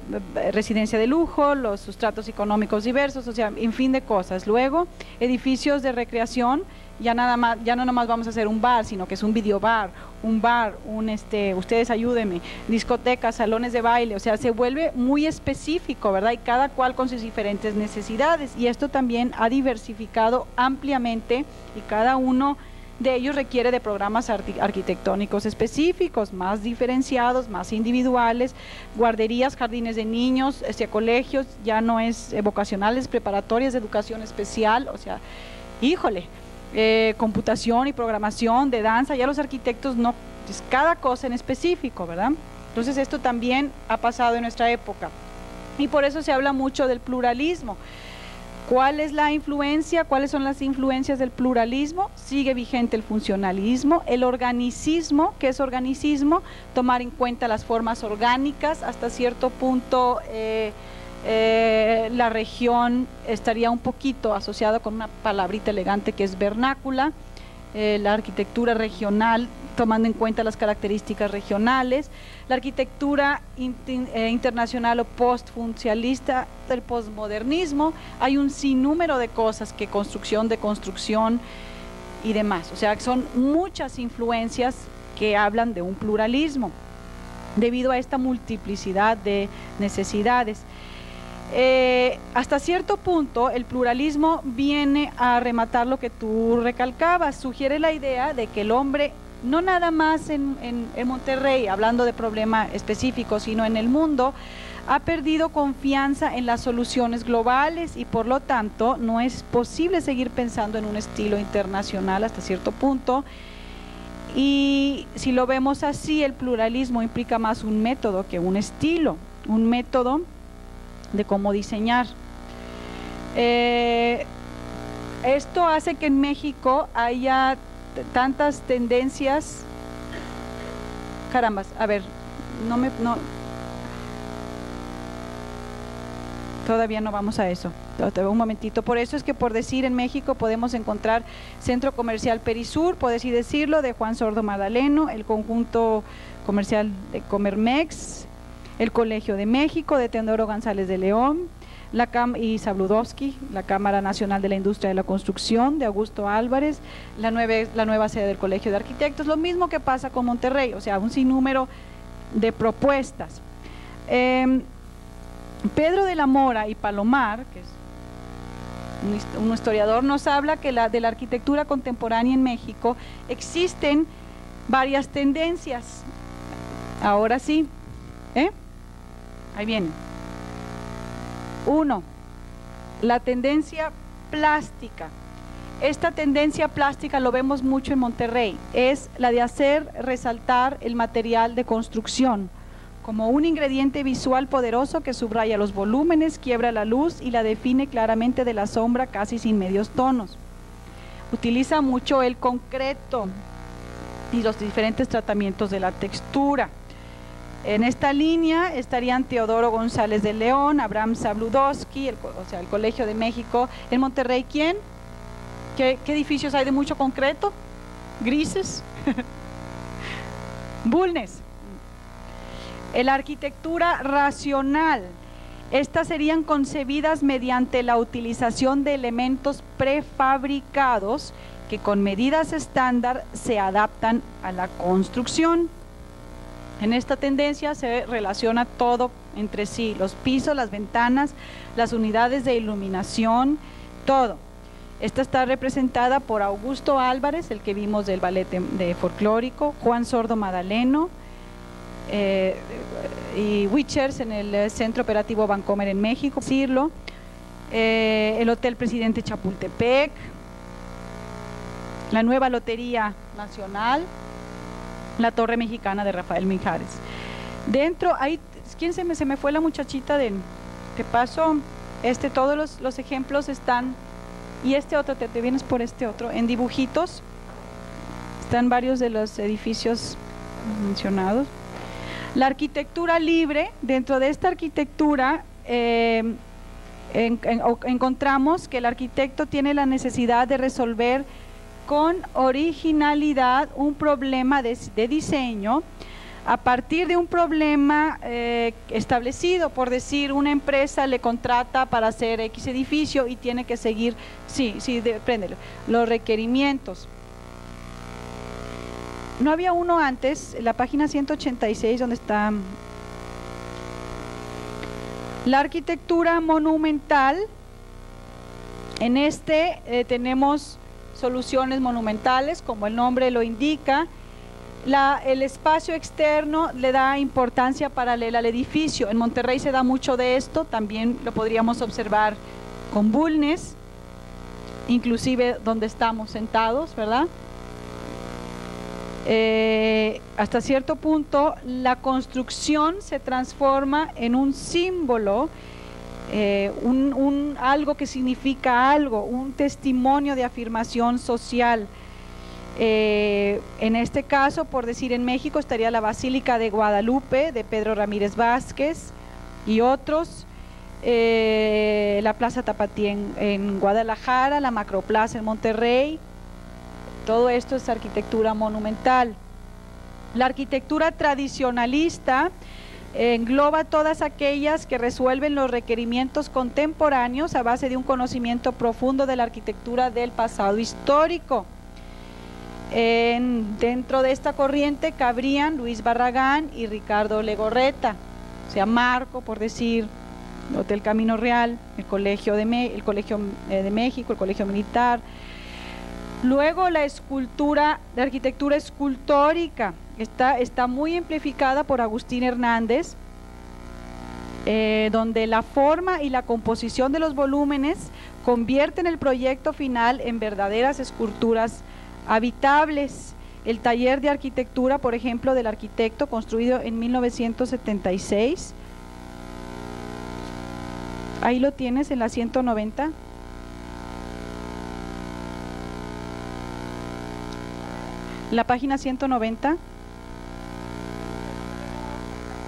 residencia de lujo, los sustratos económicos diversos, o sea, en fin de cosas. Luego, edificios de recreación. Ya nada más, ya no nomás vamos a hacer un bar, sino que es un videobar, un bar, un este, ustedes ayúdenme, discotecas, salones de baile, o sea, se vuelve muy específico, ¿verdad? Y cada cual con sus diferentes necesidades, y esto también ha diversificado ampliamente, y cada uno de ellos requiere de programas arquitectónicos específicos, más diferenciados, más individuales, guarderías, jardines de niños, este, colegios, ya no es eh, vocacionales, preparatorias de educación especial, o sea, híjole… Eh, computación y programación de danza, ya los arquitectos no, es cada cosa en específico, ¿verdad? Entonces esto también ha pasado en nuestra época y por eso se habla mucho del pluralismo. ¿Cuál es la influencia? ¿Cuáles son las influencias del pluralismo? Sigue vigente el funcionalismo, el organicismo. ¿Qué es organicismo? Tomar en cuenta las formas orgánicas hasta cierto punto. eh, Eh, la región estaría un poquito asociada con una palabrita elegante que es vernácula, eh, la arquitectura regional tomando en cuenta las características regionales, la arquitectura inter, eh, internacional o postfuncialista, el postmodernismo, hay un sinnúmero de cosas que construcción, de construcción y demás, o sea, son muchas influencias que hablan de un pluralismo debido a esta multiplicidad de necesidades. Eh, hasta cierto punto el pluralismo viene a rematar lo que tú recalcabas, sugiere la idea de que el hombre, no nada más en, en, en Monterrey, hablando de problema específico, sino en el mundo, ha perdido confianza en las soluciones globales y por lo tanto no es posible seguir pensando en un estilo internacional hasta cierto punto. Y si lo vemos así, el pluralismo implica más un método que un estilo, un método de cómo diseñar. Eh, esto hace que en México haya tantas tendencias. Carambas, a ver, no me... No, todavía no vamos a eso, un momentito. Por eso es que, por decir, en México podemos encontrar Centro Comercial Perisur, por así decirlo, de Juan Sordo Magdaleno, el Conjunto Comercial de Comermex, el Colegio de México de Teodoro González de León, la Cam y Zabludovsky, la Cámara Nacional de la Industria de la Construcción de Augusto Álvarez, la nueva, la nueva sede del Colegio de Arquitectos, lo mismo que pasa con Monterrey, o sea, un sinnúmero de propuestas. Eh, Pedro de la Mora y Palomar, que es un historiador, nos habla que la, de la arquitectura contemporánea en México existen varias tendencias. Ahora sí, ¿eh? Ahí viene. Uno, la tendencia plástica. Esta tendencia plástica lo vemos mucho en Monterrey, es la de hacer resaltar el material de construcción como un ingrediente visual poderoso que subraya los volúmenes, quiebra la luz y la define claramente de la sombra casi sin medios tonos. Utiliza mucho el concreto y los diferentes tratamientos de la textura. En esta línea estarían Teodoro González de León, Abraham Zabludovsky, el, o sea, el Colegio de México. En Monterrey, ¿quién? ¿Qué, qué edificios hay de mucho concreto? Grises. Bulnes. La arquitectura racional, estas serían concebidas mediante la utilización de elementos prefabricados que con medidas estándar se adaptan a la construcción. En esta tendencia se relaciona todo entre sí, los pisos, las ventanas, las unidades de iluminación, todo. Esta está representada por Augusto Álvarez, el que vimos del ballet de, de folclórico, Juan Sordo Magdaleno, Eh, y Wichers en el Centro Operativo Bancomer en México, decirlo, eh, el Hotel Presidente Chapultepec, la nueva Lotería Nacional, la Torre Mexicana de Rafael Mijares. Dentro hay, ¿quién se me, se me fue la muchachita de, te paso, este, todos los, los ejemplos están, y este otro, te, te vienes por este otro, en dibujitos, están varios de los edificios mencionados. La arquitectura libre, dentro de esta arquitectura eh, en, en, encontramos que el arquitecto tiene la necesidad de resolver con originalidad un problema de, de diseño a partir de un problema eh, establecido. Por decir, una empresa le contrata para hacer X edificio y tiene que seguir, sí, sí, de, préndelo, los requerimientos. No había uno antes, la página ciento ochenta y seis, donde está la arquitectura monumental. En este eh, tenemos soluciones monumentales, como el nombre lo indica. La, el espacio externo le da importancia paralela al edificio. En Monterrey se da mucho de esto, también lo podríamos observar con Bulnes, inclusive donde estamos sentados, ¿verdad? Eh, hasta cierto punto la construcción se transforma en un símbolo, eh, un, un algo que significa algo, un testimonio de afirmación social. Eh, en este caso, por decir, en México estaría la Basílica de Guadalupe de Pedro Ramírez Vázquez y otros, eh, la Plaza Tapatía en, en Guadalajara, la Macroplaza en Monterrey. Todo esto es arquitectura monumental. La arquitectura tradicionalista engloba todas aquellas que resuelven los requerimientos contemporáneos a base de un conocimiento profundo de la arquitectura del pasado histórico. En, dentro de esta corriente cabrían Luis Barragán y Ricardo Legorreta, o sea, Marco, por decir, Hotel Camino Real, el Colegio de, Me- el Colegio de México, el Colegio Militar. Luego la escultura, la arquitectura escultórica, está, está muy amplificada por Agustín Hernández, eh, donde la forma y la composición de los volúmenes convierten el proyecto final en verdaderas esculturas habitables. El taller de arquitectura, por ejemplo, del arquitecto, construido en mil novecientos setenta y seis. Ahí lo tienes en la ciento noventa. La página ciento noventa.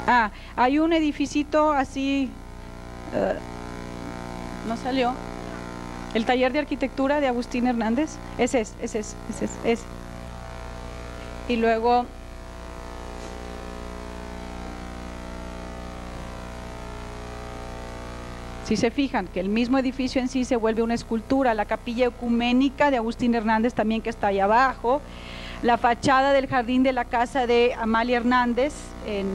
Ah, hay un edificito así, uh, no salió. El taller de arquitectura de Agustín Hernández. Ese es, ese es, ese es, ese. Y luego si se fijan que el mismo edificio en sí se vuelve una escultura, la capilla ecuménica de Agustín Hernández también, que está ahí abajo, la fachada del jardín de la casa de Amalia Hernández, en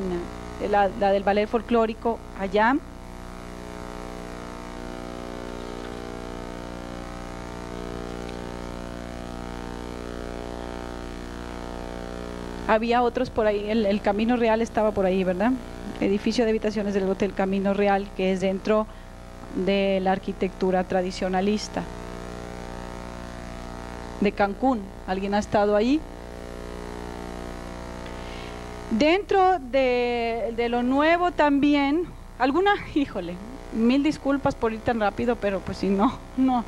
la, la del ballet folclórico allá. Había otros por ahí, el, el Camino Real estaba por ahí, ¿verdad? Edificio de habitaciones del Hotel Camino Real, que es dentro de la arquitectura tradicionalista de Cancún. ¿Alguien ha estado ahí? Dentro de, de lo nuevo también, alguna, híjole, mil disculpas por ir tan rápido, pero pues si no, no,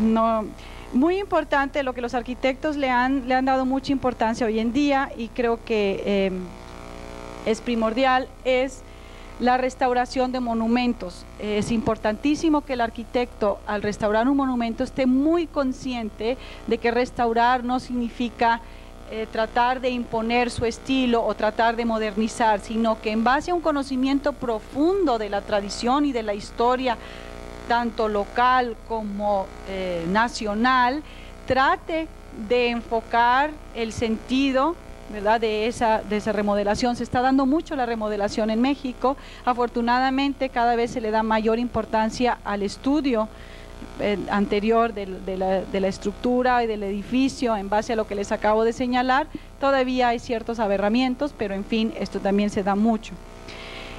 no... Muy importante lo que los arquitectos le han, le han dado mucha importancia hoy en día, y creo que eh, es primordial, es la restauración de monumentos. Es importantísimo que el arquitecto, al restaurar un monumento, esté muy consciente de que restaurar no significa eh, tratar de imponer su estilo o tratar de modernizar, sino que en base a un conocimiento profundo de la tradición y de la historia, tanto local como eh, nacional, trate de enfocar el sentido, ¿verdad?, de esa, de esa remodelación. Se está dando mucho la remodelación en México. Afortunadamente, cada vez se le da mayor importancia al estudio eh, anterior de, de, la, de la estructura y del edificio, en base a lo que les acabo de señalar. Todavía hay ciertos aberramientos, pero en fin, esto también se da mucho.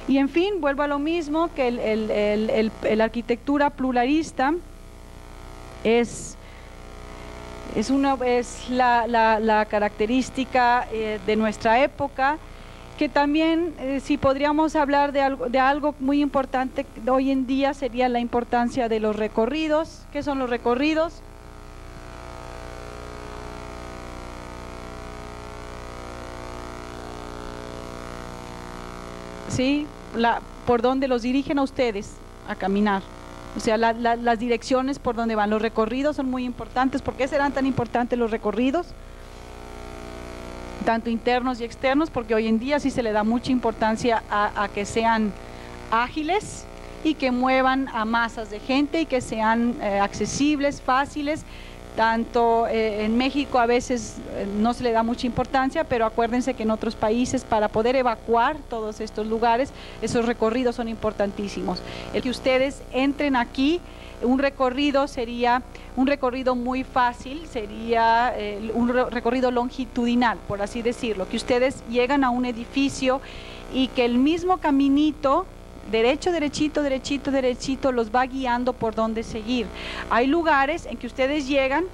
Y en fin, vuelvo a lo mismo, que el, el, el, el, el arquitectura pluralista es, es, una, es la, la, la característica eh, de nuestra época, que también, eh, si podríamos hablar de algo, de algo muy importante hoy en día, sería la importancia de los recorridos. ¿Qué son los recorridos? ¿Sí? La, por donde los dirigen a ustedes a caminar, o sea, la, la, las direcciones por donde van. Los recorridos son muy importantes. ¿Por qué serán tan importantes los recorridos? Tanto internos y externos, porque hoy en día sí se le da mucha importancia a, a que sean ágiles y que muevan a masas de gente y que sean eh, accesibles, fáciles. Tanto eh, en México a veces eh, no se le da mucha importancia, pero acuérdense que en otros países, para poder evacuar todos estos lugares, esos recorridos son importantísimos. El que ustedes entren aquí, un recorrido sería un recorrido muy fácil, sería eh, un recorrido longitudinal, por así decirlo, que ustedes llegan a un edificio y que el mismo caminito, derecho, derechito, derechito, derechito, los va guiando por dónde seguir. Hay lugares en que ustedes llegan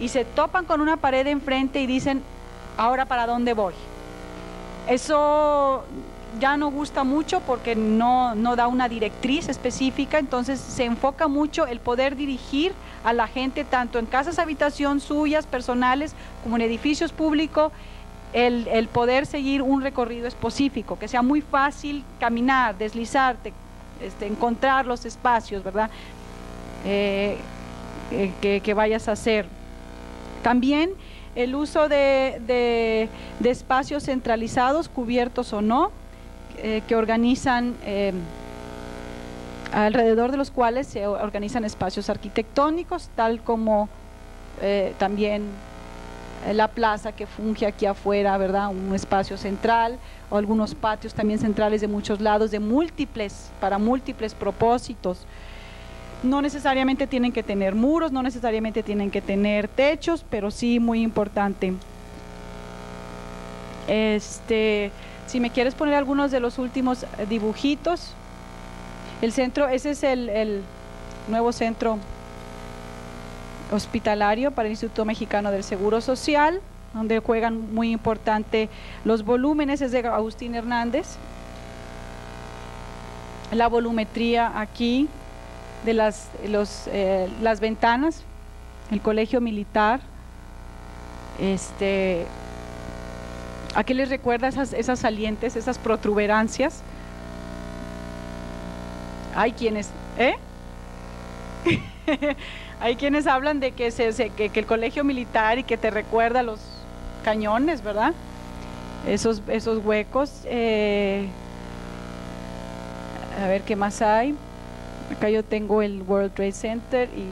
y se topan con una pared enfrente y dicen, ¿ahora para dónde voy? Eso ya no gusta mucho, porque no, no da una directriz específica. Entonces se enfoca mucho el poder dirigir a la gente, tanto en casas habitación suyas, personales, como en edificios públicos. El, el poder seguir un recorrido específico, que sea muy fácil caminar, deslizarte, este, encontrar los espacios, ¿verdad?, eh, eh, que, que vayas a hacer. También el uso de, de, de espacios centralizados, cubiertos o no, eh, que organizan, eh, alrededor de los cuales se organizan espacios arquitectónicos, tal como eh, también la plaza que funge aquí afuera, ¿verdad?, un espacio central, o algunos patios también centrales de muchos lados, de múltiples, para múltiples propósitos. No necesariamente tienen que tener muros, no necesariamente tienen que tener techos, pero sí muy importante. Este, si me quieres poner algunos de los últimos dibujitos. El centro, ese es el, el nuevo centro hospitalario para el Instituto Mexicano del Seguro Social, donde juegan muy importante los volúmenes, es de Agustín Hernández. La volumetría aquí de las, los, eh, las ventanas, el colegio militar. Este, aquí les recuerda esas, esas salientes, esas protuberancias. Hay quienes, ¿eh? Hay quienes hablan de que, se, se, que, que el colegio militar y que te recuerda los cañones, ¿verdad? Esos, esos huecos. Eh, a ver qué más hay. Acá yo tengo el World Trade Center y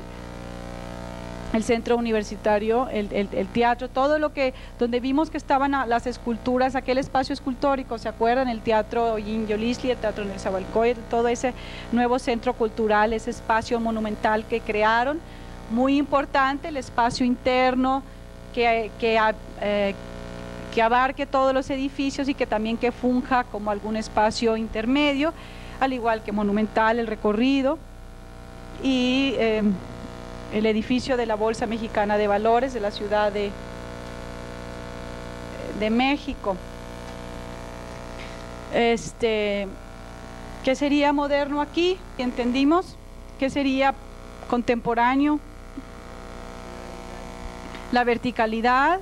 el centro universitario, el, el, el teatro, todo lo que, donde vimos que estaban las esculturas, aquel espacio escultórico, ¿se acuerdan? El teatro Yinyolisli, el teatro Nezahualcóyotl, todo ese nuevo centro cultural, ese espacio monumental que crearon, muy importante, el espacio interno que, que, eh, que abarque todos los edificios y que también que funja como algún espacio intermedio, al igual que monumental el recorrido y... Eh, el edificio de la Bolsa Mexicana de Valores de la Ciudad de, de México. Este, ¿qué sería moderno aquí? ¿Entendimos? ¿Qué sería contemporáneo? La verticalidad,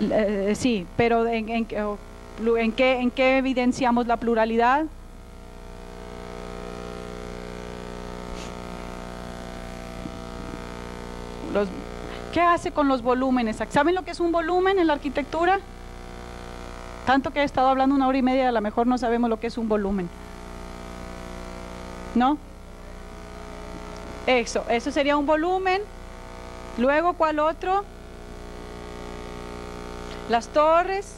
eh, sí, pero en, en, en, qué, ¿en qué evidenciamos la pluralidad? Los, ¿qué hace con los volúmenes? ¿Saben lo que es un volumen en la arquitectura? Tanto que he estado hablando una hora y media, a lo mejor no sabemos lo que es un volumen, ¿no? Eso, eso sería un volumen. Luego, ¿cuál otro? Las torres.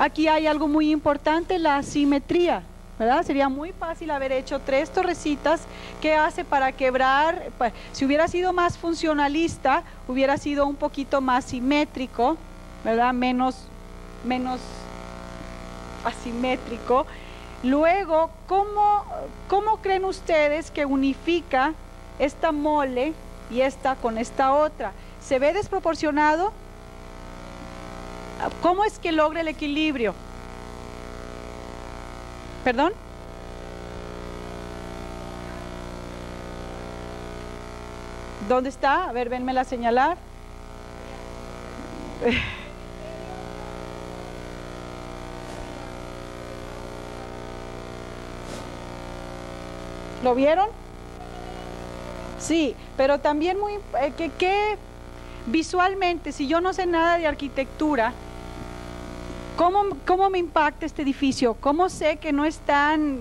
Aquí hay algo muy importante, la simetría, ¿verdad? Sería muy fácil haber hecho tres torrecitas. ¿Qué hace para quebrar? Si hubiera sido más funcionalista, hubiera sido un poquito más simétrico, ¿verdad? Menos, menos asimétrico. Luego, ¿cómo, cómo creen ustedes que unifica esta mole y esta con esta otra? ¿Se ve desproporcionado? ¿Cómo es que logra el equilibrio? ¿Perdón? ¿Dónde está? A ver, vénmela señalar. ¿Lo vieron? Sí, pero también muy... Eh, que, que visualmente, si yo no sé nada de arquitectura... ¿Cómo, ¿Cómo me impacta este edificio? ¿Cómo sé que no están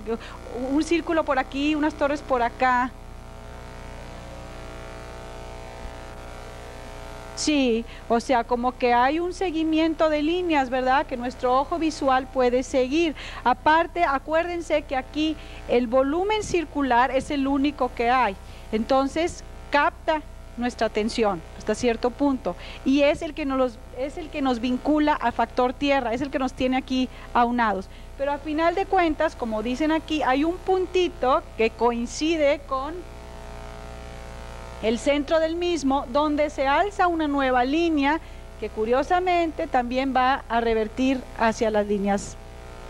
un círculo por aquí, unas torres por acá? Sí, o sea, como que hay un seguimiento de líneas, ¿verdad? Que nuestro ojo visual puede seguir. Aparte, acuérdense que aquí el volumen circular es el único que hay. Entonces, capta nuestra atención hasta cierto punto y es el que nos es el que nos vincula al factor tierra, es el que nos tiene aquí aunados, pero al final de cuentas, como dicen aquí, hay un puntito que coincide con el centro del mismo, donde se alza una nueva línea que curiosamente también va a revertir hacia las líneas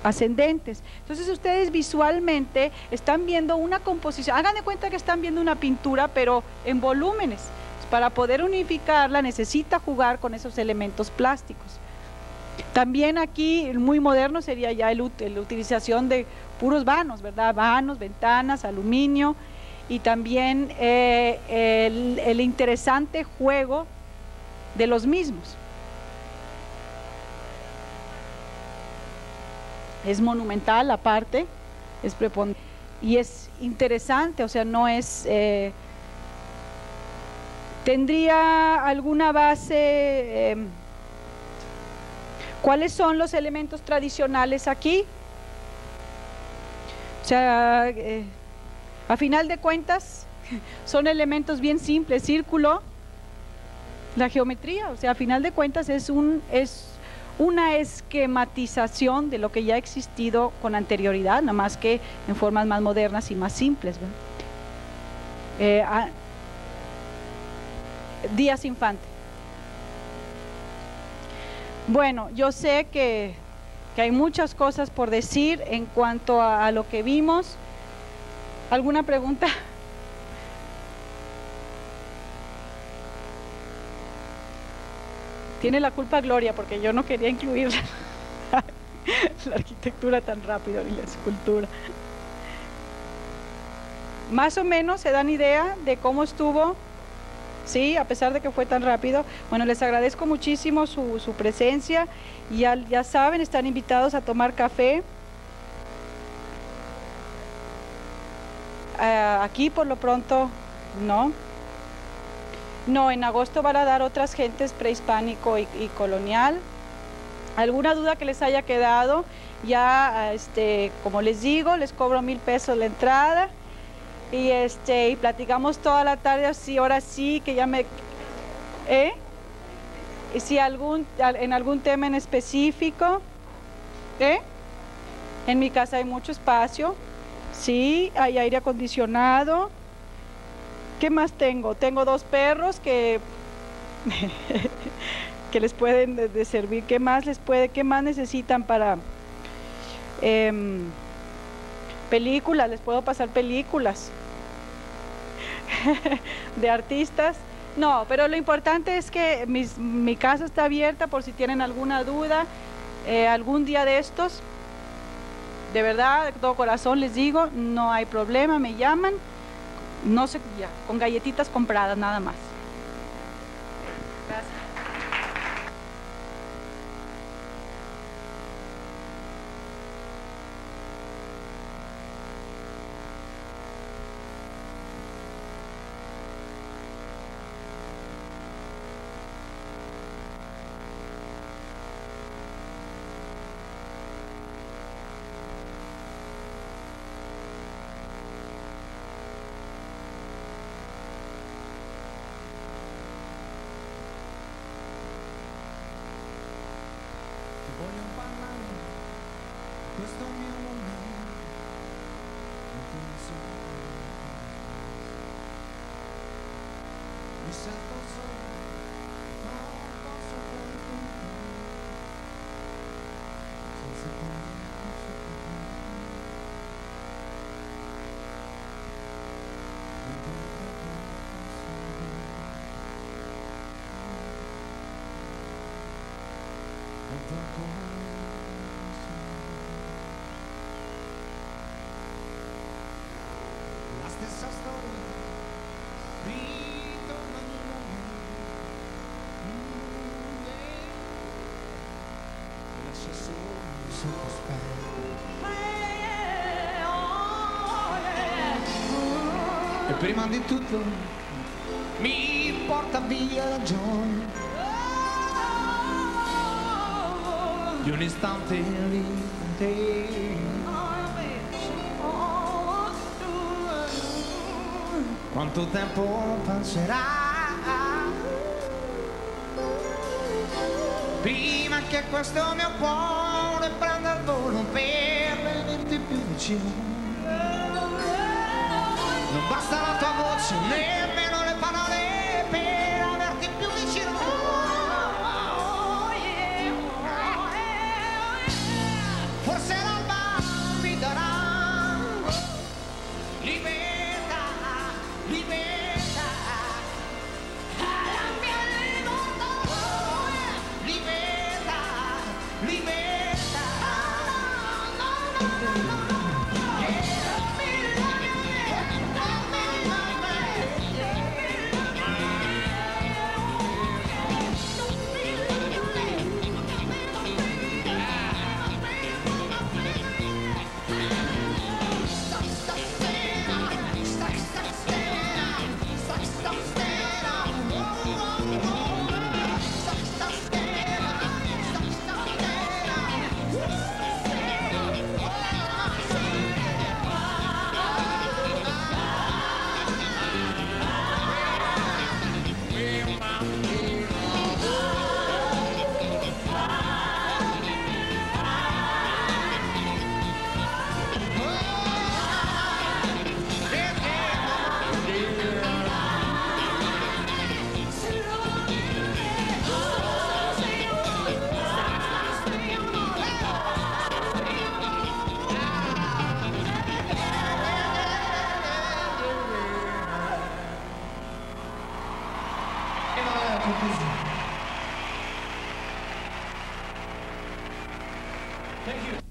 ascendentes. Entonces ustedes visualmente están viendo una composición, hagan de cuenta que están viendo una pintura pero en volúmenes, para poder unificarla necesita jugar con esos elementos plásticos. También aquí muy moderno sería ya el, la utilización de puros vanos, ¿verdad? Vanos, ventanas, aluminio y también eh, el, el interesante juego de los mismos. Es monumental aparte, es prepon- y es interesante, o sea, no es... Eh, ¿tendría alguna base? Eh, ¿Cuáles son los elementos tradicionales aquí? O sea, eh, a final de cuentas, son elementos bien simples, círculo, la geometría, o sea, a final de cuentas es un... es una esquematización de lo que ya ha existido con anterioridad, nada más que en formas más modernas y más simples. Eh, a, Díaz Infante. Bueno, yo sé que, que hay muchas cosas por decir en cuanto a, a lo que vimos. ¿Alguna pregunta? Tiene la culpa Gloria, porque yo no quería incluir la, la arquitectura tan rápido y la escultura. Más o menos se dan idea de cómo estuvo, sí, a pesar de que fue tan rápido. Bueno, les agradezco muchísimo su, su presencia y ya, ya saben, están invitados a tomar café. Uh, aquí por lo pronto no. No, en agosto van a dar otras gentes prehispánico y, y colonial. ¿Alguna duda que les haya quedado? Ya, este, como les digo, les cobro mil pesos la entrada. Y, este, y platicamos toda la tarde, así, ahora sí, que ya me... ¿Eh? Y si algún, en algún tema en específico, ¿eh? En mi casa hay mucho espacio, sí, hay aire acondicionado. ¿Qué más tengo? Tengo dos perros que, que les pueden de, de servir. ¿Qué más les puede, qué más necesitan para... Eh, películas, les puedo pasar películas de artistas. No, pero lo importante es que mis, mi casa está abierta por si tienen alguna duda, eh, algún día de estos. De verdad, de todo corazón les digo, no hay problema, me llaman, no sé, ya, con galletitas compradas nada más. Gracias. E prima di tutto mi porta via John, di un istante lì con te, quanto tempo passerà prima che questo mio cuore prenda il volo per le menti più vicine. Non basta la tua voce, nemmeno le parole per averti più vicino. Forse l'alba mi darà libertà, libertà, alla mia libertà, libertà, libertà. No, no, no, no, no. Thank you.